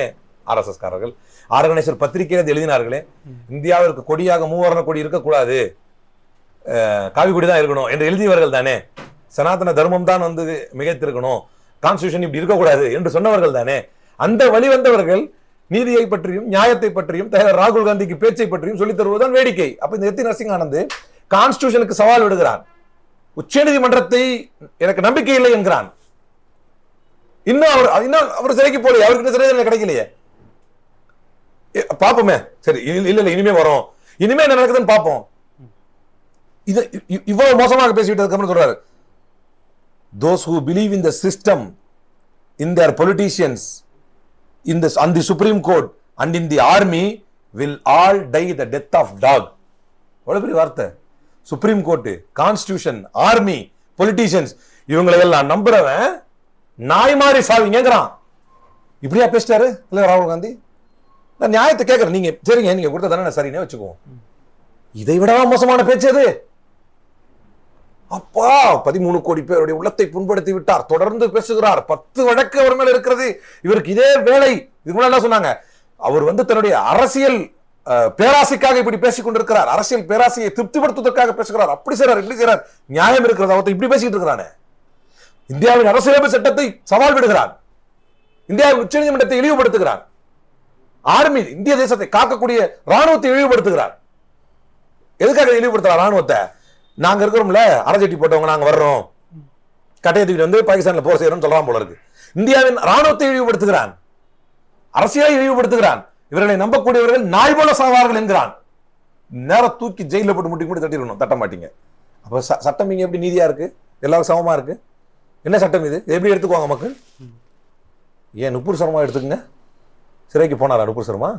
ஆர் எஸ் எஸ் காரர்கள். ஆர்கனைசர் பத்திரிகையில் எழுதினார்களே, இந்தியாவிற்கு கொடியாக மூவர்ண கொடி இருக்கக்கூடாது, காவி கொடி தான் இருக்கணும் என்று எழுதியவர்கள் தானே. சனாதன தர்மம் தான் வந்து மிகைத்திருக்கணும், கான்ஸ்டியூஷன் இப்படி இருக்கக்கூடாது என்று சொன்னவர்கள் தானே. அந்த வழி வந்தவர்கள் நீதியை பற்றியும் நியாயத்தை பற்றியும் தலைவர் ராகுல் காந்திக்கு பேச்சை பற்றியும் சொல்லித் தருவதுதான் வேடிக்கை. அப்ப இந்த எத்தி நரசிங்கானந்த் கான்ஸ்டியூஷனுக்கு சவால் விடுகிறான். உச்ச நீதிமன்றத்தை எனக்கு நம்பிக்கை இல்லை என்கிறான். இன்னும் அவர் இன்னும் அவர் சிறைக்கு போலையே, அவருக்கு இன்னும் சிறை கிடைக்கலையே. பாப்போமே, சரி, இல்ல இல்ல இனிமே வரும், இனிமே என்ன நடக்குதுன்னு பார்ப்போம். இது இவ்வளவு மோசமாக பேசிட்டு அதுக்கப்புறம் சொல்றாரு, those who believe in the system, in their politicians, in the on the Supreme Court and in the army will all die the death of dog. எவ்வளவு பெரிய வார்த்தை. Supreme court, constitution, army, politicians இவங்களெல்லாம் நம்புறவன் நாய் மாதிரி சாவிங்கிறான். இப்படியா பேசிட்டாரு இல்லை ராகுல் காந்தி? நான் நியாயத்தை கேட்குறேன். நீங்கள் சரிங்க, நீங்கள் கொடுத்த தானே நான் சரினே வச்சுக்குவோம். இதை விடவா மோசமான பேச்சு அது? அப்பா, பதிமூணு கோடி பேருடைய உள்ளத்தை புண்படுத்தி விட்டார், தொடர்ந்து பேசுகிறார், பத்து வழக்கு அவர் மேல இருக்கிறது, இவருக்கு இதே வேலை. இதுக்கு என்ன சொன்னாங்க, அவர் வந்து தன்னுடைய அரசியல் பேராசைக்காக இப்படி பேசிக் கொண்டிருக்கிறார், அரசியல் பேராசையை திருப்திப்படுத்துவதற்காக பேசுகிறார், அப்படி செய்றார், இப்படி செய்றார், நியாயம் இருக்கிறது? அவத்தை இப்படி பேசிக்கிட்டு இருக்கிறானே, இந்தியாவின் அரசியலமைப்பு சட்டத்தை சவால் விடுகிறான், இந்தியாவின் உச்ச நீதிமன்றத்தை இழிவுபடுத்துகிறான், ஆர்மி இந்திய தேசத்தை காக்கக்கூடிய ராணுவத்தை இழிவுபடுத்துகிறார். எதுக்காக இழிவுபடுத்துறார் ராணுவத்தை? நாங்க இருக்கிறோம்ல, அரசட்டி போட்டவங்க, நாங்க வர்றோம், கட்டையத்துக்கிட்டு வந்து பாகிஸ்தான்ல போர் செய்யறோம் சொல்றான் போல இருக்கு. இந்தியாவின் ராணுவத்தை இழிவுபடுத்துகிறான், அரசியலை இழிவுபடுத்துகிறான், இவர்களை நம்பக்கூடியவர்கள் நாய் போல சாவார்கள் என்கிறான். நேர தூக்கி ஜெயில போட்டு முட்டி போட்டு தட்டிடணும், தட்ட மாட்டீங்க. அப்ப சட்டம் இங்க எப்படி நீதியா இருக்கு, எல்லாரும் சமமா இருக்கு? என்ன சட்டம் இது? எப்படி எடுத்துக்குவாங்க மக்கள்? ஏன் நுப்பூர் சர்மா எடுத்துக்கங்க, சிறைக்கு போனாரா நுப்பூர் சர்மா?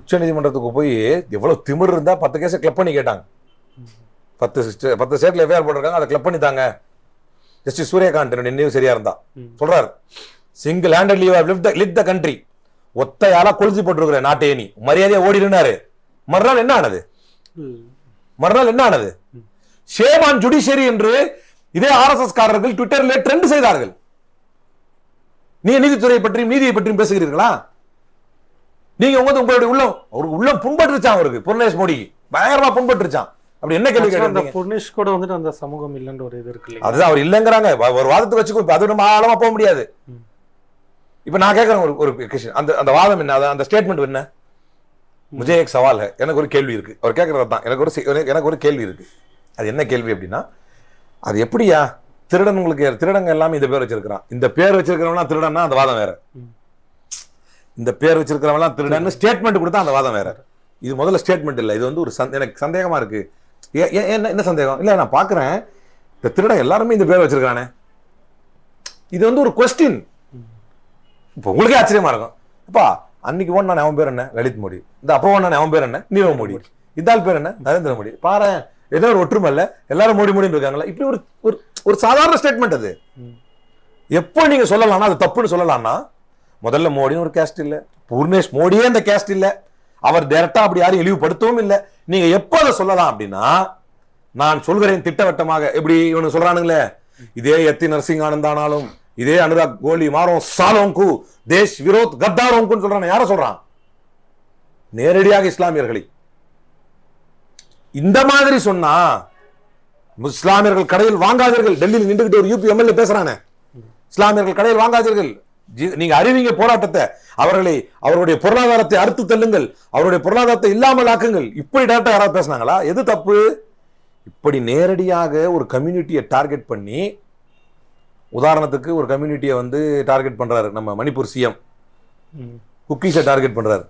உச்ச நீதிமன்றத்துக்கு போய் எவ்வளவு திமிர் இருந்தா பத்து கேஸை கிளப் பண்ணி கேட்டாங்க. பத்து பத்து ஸ்டேட்ல எஃப்ஐஆர் போட்டிருக்காங்க, அதை கிளப் பண்ணித்தாங்க. ஜஸ்டிஸ் சூரியகாந்த் நினைவு சரியா இருந்தா சொல்றாரு, single handedly you have lift the lid the country. ஒத்தையால கொளுத்தி போட்டிருக்கிற நாட்டே நீ, மரியாதையா ஓடினாரு. மறுநாள் என்ன ஆனது? மறுநாள் என்ன ஆனது? ஷேம் ஆன் ஜுடிஷியரி என்று இதே ஆர்எஸ்எஸ் காரர்கள் ட்விட்டரில் ட்ரெண்ட் செய்தார்கள். நீ நீதித்துறை பற்றியும் நீதியை பற்றியும் பேசுகிறீர்களா? நீங்க உங்க உங்களுடைய உள்ளம் அவருக்கு உள்ளம் புண்பட்டுருச்சான், அவருக்கு புர்னேஷ் மோடி பயங்கரமா புண்பட்டுருச்சான். அப்படி என்ன கேள்வி கேட்டு புர்னேஷ் கூட வந்துட்டு அந்த சமூகம் இல்லைன்ற ஒரு இது இருக்கு. அதுதான் அவர் இல்லைங்கிறாங்க, ஒரு வாதத்தை வச்சுக்கோ, அது நம்ம ஆழமா போக முடியாது. இப்போ நான் கேட்குறேன் ஒரு ஒரு கொஸ்டின், அந்த அந்த வாதம் என்ன, அந்த ஸ்டேட்மெண்ட் என்ன? முஜே எக் சவால் ஹை, எனக்கு ஒரு கேள்வி இருக்குது. அவர் கேட்குறது தான், எனக்கு ஒரு எனக்கு ஒரு கேள்வி இருக்குது. அது என்ன கேள்வி அப்படின்னா, அது எப்படியா திருடன், உங்களுக்கு திருடங்க எல்லாமே இந்த பேர் வச்சிருக்கிறான், இந்த பேர் வச்சிருக்கிறவனா திருடன்னா அந்த வாதம் வேற, இந்த பேர் வச்சிருக்கிறவெல்லாம் திருடன்னு ஸ்டேட்மெண்ட் கொடுத்தா அந்த வாதம் வேற. இது முதல்ல ஸ்டேட்மெண்ட் இல்லை, இது வந்து ஒரு எனக்கு சந்தேகமாக இருக்குது. என்ன என்ன சந்தேகம்? இல்லை நான் பார்க்குறேன், இந்த திருடன் எல்லாருமே இந்த பேர் வச்சிருக்கிறானே, இது வந்து ஒரு கொஸ்டின். இப்போ உங்களுக்கே ஆச்சரியமா இருக்கும், அப்பா அன்னைக்கு ஒன்னா அவன் பேர் என்ன, லலித் மோடி, இந்த அப்போ ஒன்னா அவன் பேர் என்ன, நீரவ் மோடி, இதால் பேர் என்ன, நரேந்திர மோடி, பாரு ஏதோ ஒரு ஒற்றுமை இல்லை, எல்லாரும் மோடி மோடினு இருக்காங்களா? இப்படி ஒரு ஒரு சாதாரண ஸ்டேட்மெண்ட் அது. எப்போ நீங்க சொல்லலாம்னா அது தப்புன்னு சொல்லலாம்னா, முதல்ல மோடின்னு ஒரு கேஸ்ட் இல்லை, பூர்ணேஷ் மோடியே அந்த கேஸ்ட் இல்லை, அவர் டைரக்டா அப்படி யாரும் இழிவுபடுத்தவும் இல்லை. நீங்க எப்போ அதை சொல்லலாம் அப்படின்னா, நான் சொல்கிறேன் திட்டவட்டமாக. எப்படி இவனு சொல்றானுங்களே, இதே எத்தி நரசிங்கானந்தானாலும், இதே அனுராக் கோலி மாறும் சாலோங்கு தேஷ் விரோத் கத்தாரோங்குன்னு சொல்றான். யார சொல்றான்? நேரடியாக இஸ்லாமியர்களை. இந்த மாதிரி சொன்னா இஸ்லாமியர்கள் கடையில் வாங்காதீர்கள், டெல்லியில் நின்றுகிட்டு ஒரு யூபி எம்எல்ஏ பேசுறானே, இஸ்லாமியர்கள் கடையில் வாங்காதீர்கள், நீங்க அறிவிங்க போராட்டத்தை, அவர்களை அவருடைய பொருளாதாரத்தை அறுத்து தள்ளுங்கள், அவருடைய பொருளாதாரத்தை இல்லாமல் ஆக்குங்கள், இப்படி டேரக்டா யாராவது பேசினாங்களா? எது தப்பு? இப்படி நேரடியாக ஒரு கம்யூனிட்டியை டார்கெட் பண்ணி, உதாரணத்துக்கு ஒரு கம்யூனிட்டியை வந்து டார்கெட் பண்றாரு நம்ம மணிப்பூர் சிஎம், குக்கீஸை டார்கெட் பண்றாரு,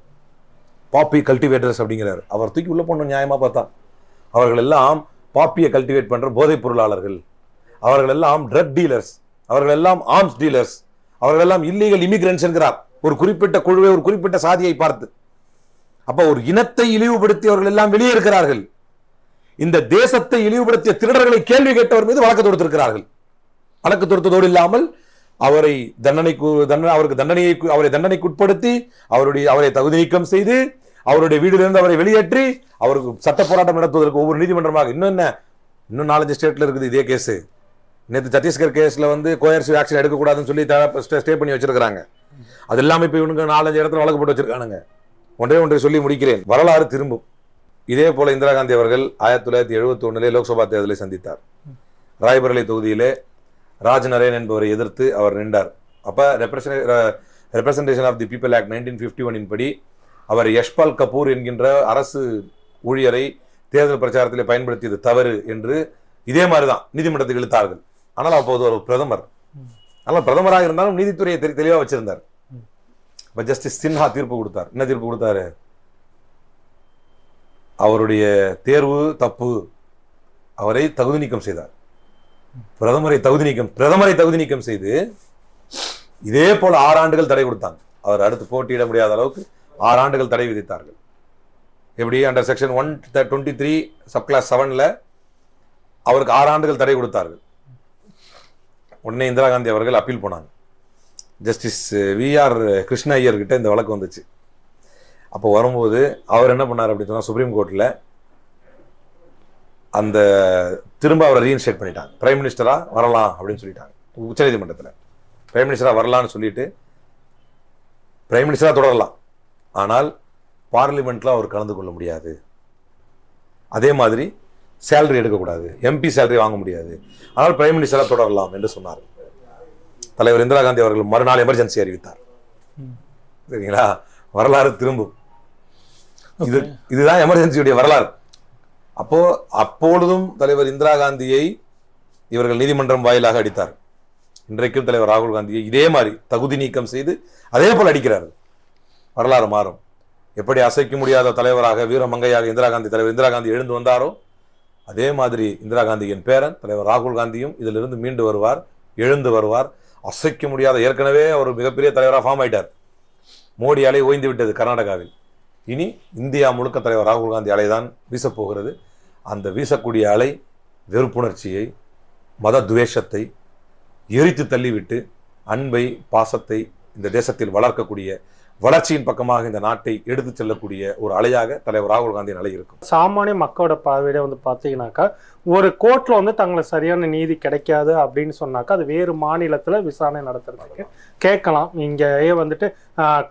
பாப்பி கல்டிவேட்டர்ஸ் அப்படிங்கிறாரு. அவர் தூக்கி உள்ள போன நியாயமா பார்த்தா, அவர்கள் எல்லாம் பாப்பியை கல்டிவேட் பண்ற போதைப் பொருளாளர்கள், அவர்கள் எல்லாம் ட்ரக் டீலர்ஸ், அவர்கள் எல்லாம் ஆர்ம்ஸ் டீலர்ஸ், அவர்கள் எல்லாம் இல்லீகல் இமிகிரன்ஸ் என்கிறார் ஒரு குறிப்பிட்ட குழுவை, ஒரு குறிப்பிட்ட சாதியை பார்த்து. அப்ப ஒரு இனத்தை இழிவுபடுத்தி அவர்கள் எல்லாம் வெளியே இருக்கிறார்கள். இந்த தேசத்தை இழிவுபடுத்திய திருடர்களை கேள்வி கேட்டவர் மீது வழக்கு தொடுத்திருக்கிறார்கள். வழக்கு தொடுத்ததோடு இல்லாமல் அவரை தண்டனைக்கு அவருக்கு தண்டனையை அவரை தண்டனைக்கு உட்படுத்தி, அவருடைய அவரை தகுதி நீக்கம் செய்து, அவருடைய வீடுகளிலிருந்து அவரை வெளியேற்றி, அவருக்கு சட்ட போராட்டம் நடத்துவதற்கு ஒவ்வொரு நீதிமன்றமாக இன்னும் என்ன இன்னும் நாலஞ்சு ஸ்டேட்ல இருக்குது இதே கேஸ். நேற்று சத்தீஸ்கர் கேஸ்ல வந்து கோயர்சிவ் ஆக்ஷன் எடுக்கக்கூடாதுன்னு சொல்லி ஸ்டே பண்ணி வச்சிருக்கிறாங்க. அது இல்லாமல் இப்போ இவனுக்கு நாலஞ்சு இடத்துல வழக்கு போட்டு வச்சிருக்கானுங்க. ஒன்றே ஒன்றை சொல்லி முடிக்கிறேன், வரலாறு திரும்பும். இதே போல இந்திரா காந்தி அவர்கள் ஆயிரத்தி தொள்ளாயிரத்தி எழுபத்தி ஒன்னுலே லோக்சபா தேர்தலை சந்தித்தார். ராய்பரேலி தொகுதியிலே ராஜ் நரேன் என்பவரை எதிர்த்து அவர் நின்றார். அப்போ representation of the people act nineteen fifty ஒனின் படி அவர் யஷ்பால் கபூர் என்கின்ற அரசு ஊழியரை தேர்தல் பிரச்சாரத்தில் பயன்படுத்தியது தவறு என்று இதே மாதிரி தான் நீதிமன்றத்துக்கு இழுத்தார்கள். ஆனால் அப்போது ஒரு பிரதமர், ஆனால் பிரதமராக இருந்தாலும் நீதித்துறையை தெளிவாக வச்சிருந்தார். இப்போ ஜஸ்டிஸ் சின்ஹா தீர்ப்பு கொடுத்தார். என்ன தீர்ப்பு கொடுத்தாரு? அவருடைய தேர்வு தப்பு. அவரை தகுதி நீக்கம் செய்தார். பிரதமரை தகுதி நீக்கம் பிரதமரை தகுதி நீக்கம் செய்து இதே போல் ஆறு ஆண்டுகள் தடை கொடுத்தாங்க. அவர் அடுத்து போட்டியிட முடியாத அளவுக்கு ஆறு ஆண்டுகள் தடை விதித்தார்கள். எப்படி under section one twenty three sub clause செவனில் அவருக்கு ஆறு ஆண்டுகள் தடை கொடுத்தார்கள். உடனே இந்திரா காந்தி அவர்கள் அப்பீல் போனாங்க. Justice V R Krishna Iyer கிட்ட இந்த வழக்கு வந்துச்சு. அப்போ வரும்போது அவர் என்ன பண்ணார் அப்படின்னு சொன்னால், சுப்ரீம் கோர்ட்டில் அந்த திரும்ப அவரை ரீஇன்ஸ்டேட் பண்ணிட்டாங்க. பிரைம் மினிஸ்டராக வரலாம் அப்படின்னு சொல்லிட்டாங்க. உச்சநீதிமன்றத்தில் பிரைம் மினிஸ்டராக வரலான்னு சொல்லிட்டு பிரைம் மினிஸ்டராக தொடரலாம், ஆனால் பார்லிமெண்ட்டில் அவர் கலந்து கொள்ள முடியாது. அதே மாதிரி சேலரி எடுக்கக்கூடாது, எம்பி சேலரி வாங்க முடியாது, ஆனால் பிரைம் மினிஸ்டராக தொடரலாம் என்று சொன்னார். தலைவர் இந்திரா காந்தி அவர்கள் மறுநாள் எமர்ஜென்சி அறிவித்தார். சரிங்களா? வரலாறு திரும்பும். இது இதுதான் எமர்ஜென்சியுடைய வரலாறு. அப்போ அப்பொழுதும் தலைவர் இந்திரா காந்தியை இவர்கள் நீதிமன்றம் வாயிலாக அடித்தார். இன்றைக்கும் தலைவர் ராகுல் காந்தியை இதே மாதிரி தகுதி நீக்கம் செய்து அதே போல் அடிக்கிறார்கள். வரலாறு மாறும். எப்படி அசைக்க முடியாத தலைவராக வீரமங்கையாக இந்திரா காந்தி தலைவர் இந்திரா காந்தி எழுந்து வந்தாரோ அதே மாதிரி இந்திரா காந்தியின் பேரன் தலைவர் ராகுல் காந்தியும் இதிலிருந்து மீண்டு வருவார், எழுந்து வருவார். அசைக்க முடியாத, ஏற்கனவே ஒரு மிகப்பெரிய தலைவராக ஃபார்ம் ஆயிட்டார். மோடி அலை ஓய்ந்து விட்டது கர்நாடகாவில். இனி இந்தியா முழுக்க தலைவர் ராகுல் காந்தி அலைதான் வீசப்போகிறது. அந்த வீசக்கூடிய அலை வெறுப்புணர்ச்சியை, மத துவேஷத்தை எரித்து தள்ளிவிட்டு அன்பை, பாசத்தை இந்த தேசத்தில் வளர்க்கக்கூடிய, வளர்ச்சியின் பக்கமாக இந்த நாட்டை எடுத்து செல்லக்கூடிய ஒரு அலையாக தலைவர் ராகுல் காந்தி நிலை இருக்கும். சாமானிய மக்களோட பார்வையில வந்து பார்த்தீங்கன்னாக்கா, ஒரு கோர்ட்ல வந்து தங்களுக்கு சரியான நீதி கிடைக்காது அப்படின்னு சொன்னாக்கா அது வேறு மாநிலத்துல விசாரணை நடத்துறதுக்கு கேட்கலாம். இங்கேயே வந்துட்டு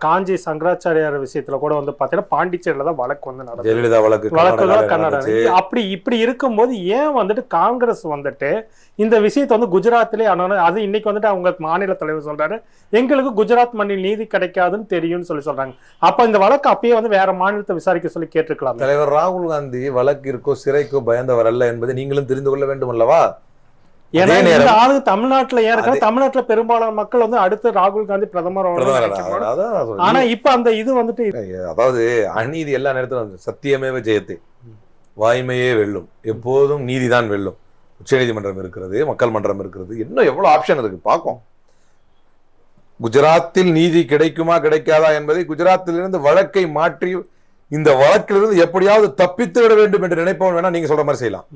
காஞ்சி சங்கராச்சாரியார் விஷயத்துல கூட வந்து பார்த்தீங்கன்னா பாண்டிச்சேரியில தான் வழக்கு வந்து நடந்தது. வழக்கு தான் கர்நாடகா. அப்படி இப்படி இருக்கும்போது ஏன் வந்துட்டு காங்கிரஸ் வந்துட்டு இந்த விஷயத்த வந்து குஜராத்திலே ஆனாலும் அது இன்னைக்கு வந்துட்டு அவங்க மாநில தலைவர் சொல்றாரு எங்களுக்கு குஜராத் மண்ணில் நீதி கிடைக்காதுன்னு தெரியும்னு சொல்லி சொல்றாங்க. அப்ப இந்த வழக்கு அப்பயே வந்து வேற மாநிலத்தை விசாரிக்க சொல்லி கேட்டிருக்கலாம். தலைவர் ராகுல் காந்தி வழக்கிற்கோ சிறைக்கோ பயந்தவர் அல்ல என்பதை நீங்களும் தெரிந்து கொள்ள வேண்டும் அல்லவா? தமிழ்நாட்டுல ஏற்கனவே தமிழ்நாட்டுல பெரும்பாலான மக்கள் வந்து அடுத்து ராகுல் காந்தி பிரதமர். ஆனா இப்ப அந்த இது வந்துட்டு, அதாவது அநீதி எல்லா நேரத்திலும் சத்தியமேவ ஜெயத்தை, வாய்மையே வெல்லும், எப்போதும் நீதிதான் வெல்லும். உச்சநீதிமன்றம் இருக்கிறது, மக்கள் மன்றம் இருக்கிறது, இன்னும் எவ்வளவு ஆப்ஷன் இருக்கு பார்க்கும். குஜராத்தில் நீதி கிடைக்குமா கிடைக்காதா என்பதை குஜராத்திலிருந்து வழக்கை மாற்றி இந்த வழக்கிலிருந்து எப்படியாவது தப்பித்து விட வேண்டும் என்று நினைப்பவன் வேணா நீங்க சொல்ற மாதிரி செய்யலாம்.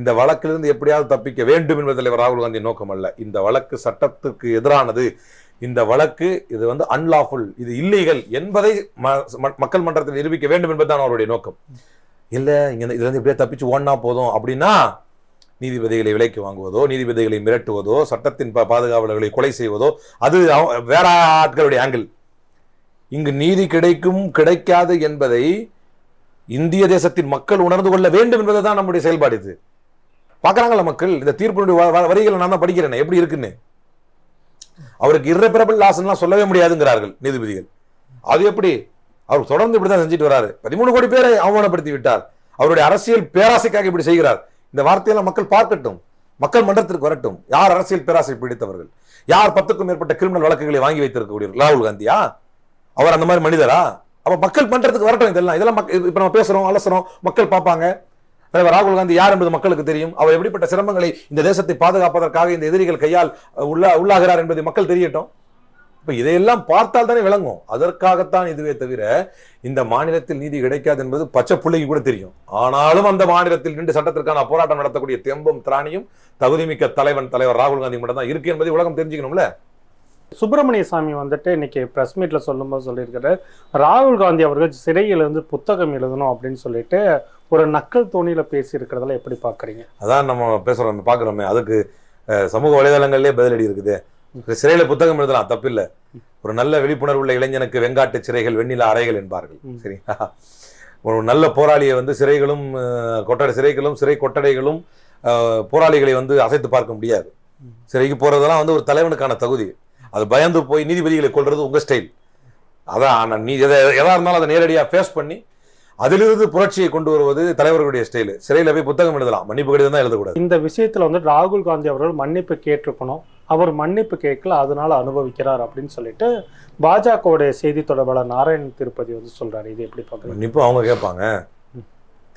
இந்த வழக்கிலிருந்து எப்படியாவது தப்பிக்க வேண்டும் என்பது தலைவர் ராகுல் காந்தி நோக்கம் அல்ல. இந்த வழக்கு சட்டத்துக்கு எதிரானது, இந்த வழக்கு இது வந்து அன்லாஃபுல், இது இல்லீகல் என்பதை மக்கள் மன்றத்தில் நிரூபிக்க வேண்டும் என்பதுதான் அவருடைய நோக்கம். இல்ல இங்க இதுல இருந்து எப்படியா தப்பிச்சு ஓடினா போதும் அப்படின்னா நீதிபதிகளை விலைக்கு வாங்குவதோ, நீதிபதிகளை மிரட்டுவதோ, சட்டத்தின் பாதுகாவலர்களை கொலை செய்வதோ அது வேற ஆட்களுடைய ஆங்கிள். இங்கு நீதி கிடைக்கும் கிடைக்காது என்பதை இந்திய தேசத்தின் மக்கள் உணர்ந்து கொள்ள வேண்டும் என்பதுதான் நம்முடைய செயல்பாடு. இது பார்க்குறாங்களா மக்கள்? இந்த தீர்ப்பினுடைய வரிகளை நான் தான் படிக்கிறேன் எப்படி இருக்குன்னு. அவருக்கு இர்ரெபரபிள் லாஸ்லாம் சொல்லவே முடியாதுங்கிறார்கள் நீதிபதிகள். அது எப்படி? அவர் தொடர்ந்து இப்படிதான் செஞ்சுட்டு வராரு. பதிமூணு கோடி பேரை அவமானப்படுத்தி விட்டார். அவருடைய அரசியல் பேராசைக்காக இப்படி செய்கிறார். இந்த வார்த்தையெல்லாம் மக்கள் பார்க்கட்டும், மக்கள் மன்றத்திற்கு வரட்டும். யார் அரசியல் பேராசை பிடித்தவர்கள்? யார் பத்துக்கும் மேற்பட்ட கிரிமினல் வழக்குகளை வாங்கி வைத்திருக்கக்கூடிய ராகுல் காந்தியா? அவர் அந்த மாதிரி மனிதரா? அப்ப மக்கள் மன்றத்துக்கு வரட்டும். இதெல்லாம் இதெல்லாம் இப்ப நம்ம பேசுறோம், அலசுறோம், மக்கள் பார்ப்பாங்க. தலைவர் ராகுல் காந்தி யார் என்பது மக்களுக்கு தெரியும். அவர் எப்படிப்பட்ட சிரமங்களை இந்த தேசத்தை பாதுகாப்பதற்காக இந்த எதிரிகள் கையால் உள்ள உள்ளாகிறார் என்பதை மக்கள் தெரியட்டும். இப்ப இதையெல்லாம் பார்த்தால் தானே விளங்கும். அதற்காகத்தான் இதுவே தவிர இந்த மாநிலத்தில் நீதி கிடைக்காது என்பது பச்சை புள்ளைக்கு கூட தெரியும். ஆனாலும் அந்த மாநிலத்தில் நின்று சட்டத்திற்கான போராட்டம் நடத்தக்கூடிய தெம்பும் திராணியும் தகுதிமிக்க தலைவன் தலைவர் ராகுல் காந்தி மட்டும் தான் இருக்கு என்பதை உலகம் தெரிஞ்சுக்கணும்ல. சுப்பிரமணிய சாமி வந்துட்டு இன்னைக்கு ப்ரெஸ் மீட்ல சொல்லும்போது சொல்லியிருக்காரு, ராகுல் காந்தி அவர்கள் சிறையிலிருந்து புத்தகம் எழுதணும் அப்படின்னு சொல்லிட்டு ஒரு நக்கல் தோணியில பேசி இருக்கிறதெல்லாம் எப்படி பாக்குறீங்க? அதான் நம்ம பேசுறோம் பாக்குறோமே. அதுக்கு சமூக வலைதளங்கள்லயே பதிலடி இருக்குது. சிறையில புத்தகம் எழுதலாம், தப்பில்லை. ஒரு நல்ல விழிப்புணர்வு உள்ள இளைஞனுக்கு வெங்காட்டு சிறைகள் வெண்ணிலா அறைகள் என்பார்கள். சரிங்களா? ஒரு நல்ல போராளியை வந்து சிறைகளும் கொட்டடை சிறைகளும் சிறை கொட்டடைகளும் போராளிகளை வந்து அசைத்து பார்க்க முடியாது. சிறைக்கு போறதெல்லாம் வந்து ஒரு தலைவனுக்கான தகுதி. அது பயந்து போய் நீதிபதிகளை கொள்வது உங்கள் ஸ்டைல். அதான் நீ எதை எதாக இருந்தாலும் அதை நேரடியாக ஃபேஸ் பண்ணி அதிலிருந்து புரட்சியை கொண்டு வருவது தலைவர்களுடைய ஸ்டைலு. சிறையில் போய் புத்தகம் எழுதலாம், மன்னிப்பு கடிதம் தான் எழுதக்கூடாது. இந்த விஷயத்தில் வந்து ராகுல் காந்தி அவர்கள் மன்னிப்பு கேட்டிருக்கணும். அவர் மன்னிப்பு கேட்கல, அதனால அனுபவிக்கிறார் அப்படின்னு சொல்லிட்டு பாஜகவுடைய செய்தி தொடர்பாளர் நாராயண் திருப்பதி வந்து சொல்றாரு. இது எப்படி பார்க்குறீங்க? மன்னிப்பு அவங்க கேட்பாங்க.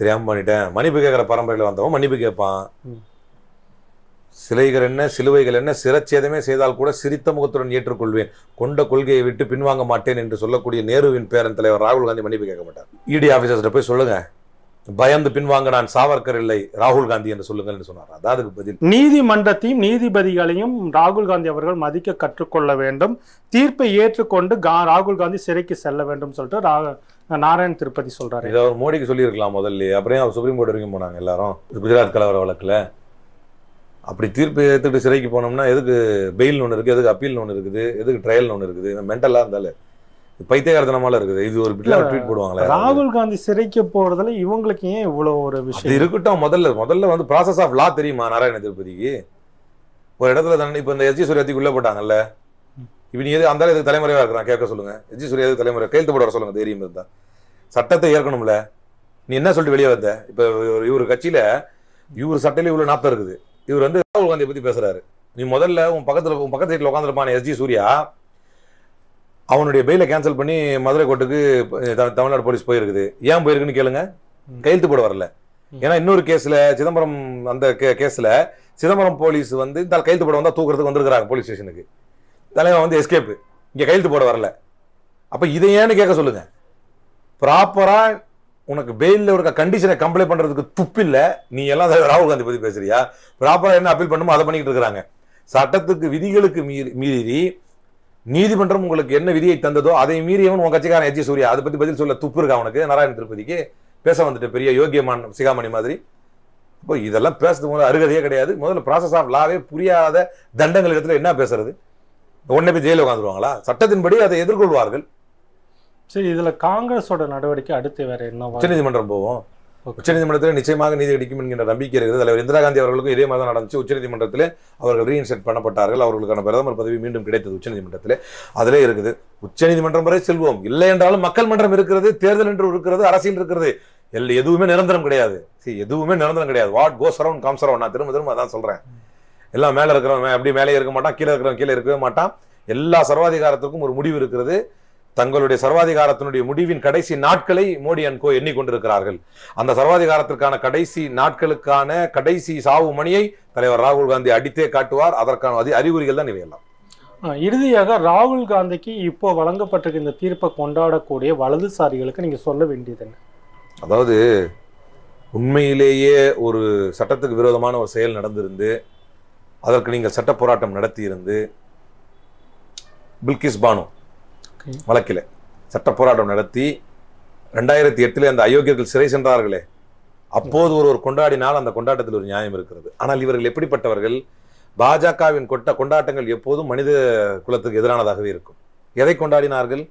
தெரியாம பண்ணிட்டேன், மன்னிப்பு கேட்கிற பரம்பரையில் வந்தவன் மன்னிப்பு கேட்பான். சிலைகள் என்ன சிலுவைகள் என்ன, சிறச்சேதமே செய்தால் கூட சிரித்த முகத்துடன் ஏற்றுக்கொள்வேன், கொண்ட கொள்கையை விட்டு பின்வாங்க மாட்டேன் என்று சொல்லக்கூடிய நேருவின் பேரன் தலைவர் ராகுல் காந்தி மன்னிப்பு கேட்க மாட்டார். இடி ஆஃபீஸர்கிட்ட போய் சொல்லுங்க, பயந்து பின்வாங்க நான் சாவர்கர் இல்லை ராகுல் காந்தி என்று சொல்லுங்கள் என்று சொன்னார். அதாவது பதில். நீதிமன்றத்தையும் நீதிபதிகளையும் ராகுல் காந்தி அவர்கள் மதிக்க கற்றுக்கொள்ள வேண்டும், தீர்ப்பை ஏற்றுக்கொண்டு ராகுல் காந்தி சிறைக்கு செல்ல வேண்டும் சொல்லிட்டு நாராயண் திருப்பதி சொல்றாரு. இதை அவர் மோடிக்கு சொல்லியிருக்கலாம் முதல்ல, அப்புறம் சுப்ரீம் கோர்ட் வரைக்கும் போனாங்க எல்லாரும் குஜராத் கலவர வழக்குல. அப்படி தீர்ப்பு ஏற்றுட்டு சிறைக்கு போனோம்னா எதுக்கு பெயில்னு ஒன்று இருக்குது, எதுக்கு அப்பீல்னு ஒன்று இருக்குது, எதுக்கு ட்ரையல்னு ஒன்று இருக்குது, மென்டலாக இருந்தாலும் பைத்தியகாரத்தனமால இருக்குது. இது ஒரு பிட்ல ட்வீட் போடுவாங்களே ராகுல் காந்தி சிறைக்கு போறதுல இவங்களுக்கு ஏன் இவ்வளோ ஒரு விஷயம் இருக்கட்டும். முதல்ல முதல்ல வந்து ப்ராசஸ் ஆஃப் லா தெரியுமா நாராயண திருப்பதிக்கு? ஒரு இடத்துல தண்ணி இப்போ இந்த எஸ்ஜி சூர்யாத்துக்கு உள்ளே போட்டாங்கல்ல, இப்போ நீ எது அந்தாலும் எதுக்கு தலைமுறையாக இருக்கிறான் கேட்க சொல்லுங்க, எஸ்ஜி சூர்யாவுக்கு தலைமுறை கையெழுத்து போட வர சொல்லுங்க, தைரியம் இருந்தா சட்டத்தை ஏற்கணும்ல. நீ என்ன சொல்லிட்டு வெளியே வந்த? இப்போ இவரு கட்சியில இவரு சட்டையில இவ்வளோ நாத்தம் இருக்குது, இவர் வந்து ராகுல் காந்தியை பற்றி பேசுகிறாரு. நீ முதல்ல உன் பக்கத்தில் உன் பக்கத்து சைட்டில் உட்காந்துருப்பான எஸ்ஜி சூர்யா அவனுடைய பெயிலை கேன்சல் பண்ணி மதுரை கோர்ட்டுக்கு தமிழ்நாடு போலீஸ் போயிருக்குது. ஏன் போயிருக்குன்னு கேளுங்க. கையெழுத்து போட வரல. ஏன்னா இன்னொரு கேஸில் சிதம்பரம் அந்த கே கேஸில் சிதம்பரம் போலீஸ் வந்து இந்த கையெழுத்து போட வந்தால் தூக்குறதுக்கு வந்துருக்கிறாங்க போலீஸ் ஸ்டேஷனுக்கு. தலைவன் வந்து எஸ்கேப்பு, இங்கே கையெழுத்து போட வரல. அப்போ இதை ஏன்னு கேட்க சொல்லுங்கள். ப்ராப்பராக உனக்கு பெயிலில் இருக்க கண்டிஷனை கம்ப்ளைண்ட் பண்ணுறதுக்கு துப்பில்லை, நீ எல்லாம் ராகுல் காந்தி பற்றி பேசுறியா? ப்ராப்பராக என்ன அப்பீல் பண்ணுமோ அதை பண்ணிக்கிட்டு இருக்கிறாங்க. சட்டத்துக்கு விதிகளுக்கு மீறி மீறி நீதிமன்றம் உங்களுக்கு என்ன விதியை தந்ததோ அதை மீறியவன் உன் கட்சிக்காரன் எஜி சூர்யா. அதை பற்றி பதில் சொல்ல துப்பு இருக்கா அவனுக்கு? நாராயண திருப்பதிக்கு பேச வந்துட்டு பெரிய யோகியமான் சிகாமணி மாதிரி. இப்போ இதெல்லாம் பேசுறது முதல்ல அருகதையே கிடையாது. முதல்ல ப்ராசஸ் ஆஃப் லாவே புரியாத தண்டங்கள் இடத்துல என்ன பேசுறது? உடனே போய் ஜெயிலில் உட்காந்துருவாங்களா? சட்டத்தின்படி அதை எதிர்கொள்வார்கள். சரி, இதுல காங்கிரஸோட நடவடிக்கை அடுத்து வேற என்ன? உச்சநீதிமன்றம் போவோம். உச்சநீதிமன்றத்தில் நிச்சயமாக நீதி கிடைக்கும் என்கிற நம்பிக்கை இருக்குது. தலைவர் இந்திரா காந்தி அவர்களுக்கும் இதே மாதிரி தான் நடந்துச்சு. உச்சநீதிமன்றத்தில் அவர்கள் ரீஇன்செட் பண்ணப்பட்டார்கள். அவர்களுக்கான பிரதமர் பதவி மீண்டும் கிடைத்தது உச்சநீதிமன்றத்தில். அதிலே இருக்குது. உச்சநீதிமன்றம் வரை செல்வோம். இல்லை என்றாலும் மக்கள் மன்றம் இருக்கிறது, தேர்தல் என்று இருக்கிறது, அரசியல் இருக்கிறது. எல் எதுவுமே நிரந்தரம் கிடையாது. சரி, எதுவுமே நிரந்தரம் கிடையாது. What goes around comes around. நான் திரும்ப திரும்ப அதான் சொல்றேன். எல்லாம் மேலே இருக்கிறவன் அப்படியே மேலே இருக்க மாட்டான், கீழே இருக்கிறவன் கீழே இருக்கவே மாட்டான். எல்லா சர்வாதிகாரத்துக்கும் ஒரு முடிவு இருக்கிறது. தங்களுடைய சர்வாதிகாரத்தினுடைய முடிவின் கடைசி நாட்களை மோடி அண்ட் கோ எண்ணிக்கொண்டிருக்கிறார்கள். அந்த சர்வாதிகாரத்திற்கான கடைசி நாட்களுக்கான கடைசி சாவு மணியை தலைவர் ராகுல் காந்தி அடித்தே காட்டுவார். அதற்கான அறிகுறிகள் தான் இவையெல்லாம். இறுதியாக ராகுல் காந்திக்கு இப்போ வழங்கப்பட்டிருக்க இந்த தீர்ப்பை கொண்டாடக்கூடிய வலதுசாரிகளுக்கு நீங்க சொல்ல வேண்டியதுங்க, அதாவது உண்மையிலேயே ஒரு சட்டத்துக்கு விரோதமான ஒரு செயல் நடந்திருந்து அதற்கு நீங்கள் சட்ட போராட்டம் நடத்தி இருந்து, பில்கிஸ் பானு வழக்கில் சட்ட போராட்டம் நடத்தி ரெண்டாயிரத்தி எட்டுல அந்த அயோக்கியர்கள் சிறை சென்றார்களே, அப்போது ஒருவர் கொண்டாடினால் அந்த கொண்டாட்டத்தில் ஒரு நியாயம் இருக்கிறது. ஆனால் இவர்கள் எப்படிப்பட்டவர்கள்? பாஜகவின் கொட்ட கொண்டாட்டங்கள் எப்போதும் மனித குலத்துக்கு எதிரானதாகவே இருக்கும். எதை கொண்டாடினார்கள்?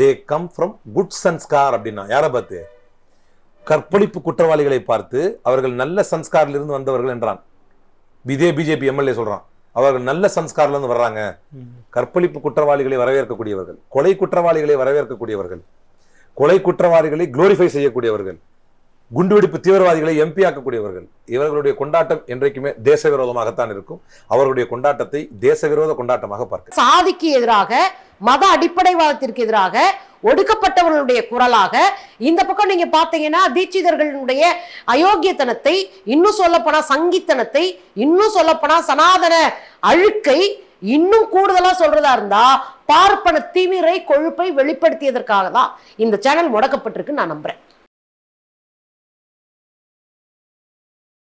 They come from good sanskar அப்படின்னா யாரை பார்த்து? கற்பழிப்பு குற்றவாளிகளை பார்த்து அவர்கள் நல்ல சன்ஸ்காரிலிருந்து வந்தவர்கள் என்றான். இதே பிஜேபி எம்எல்ஏ சொல்றான், அவர்கள் நல்ல சன்ஸ்கார்ல இருந்து வர்றாங்க. கற்பழிப்பு குற்றவாளிகளை வரவேற்கக்கூடியவர்கள், கொலை குற்றவாளிகளை வரவேற்கக்கூடியவர்கள், கொலை குற்றவாளிகளை குளோரிஃபை செய்யக்கூடியவர்கள், குண்டுவெடிப்பு தீவிரவாதிகளை எம்பி ஆக்கக்கூடியவர்கள். இவர்களுடைய கொண்டாட்டம் என்றைக்குமே தேச விரோதமாகத்தான் இருக்கும். அவர்களுடைய கொண்டாட்டத்தை தேச விரோத கொண்டாட்டமாக பார்க்க, சாதிக்கு எதிராக, மத அடிப்படைவாதத்திற்கு எதிராக, ஒடுக்கப்பட்டவர்களுடைய குரலாக இந்த பக்கம் நீங்க பாத்தீங்கன்னா தீட்சிதர்களுடைய அயோக்கியத்தனத்தை, இன்னும் சொல்லப்போனா சங்கித்தனத்தை, இன்னும் சொல்லப்போனா சனாதன அழுக்கை, இன்னும் கூடுதலா சொல்றதா இருந்தா பார்ப்பன திமிரை கொழுப்பை வெளிப்படுத்தியதற்காக தான் இந்த சேனல் முடக்கப்பட்டிருக்கு நான் நம்புறேன்.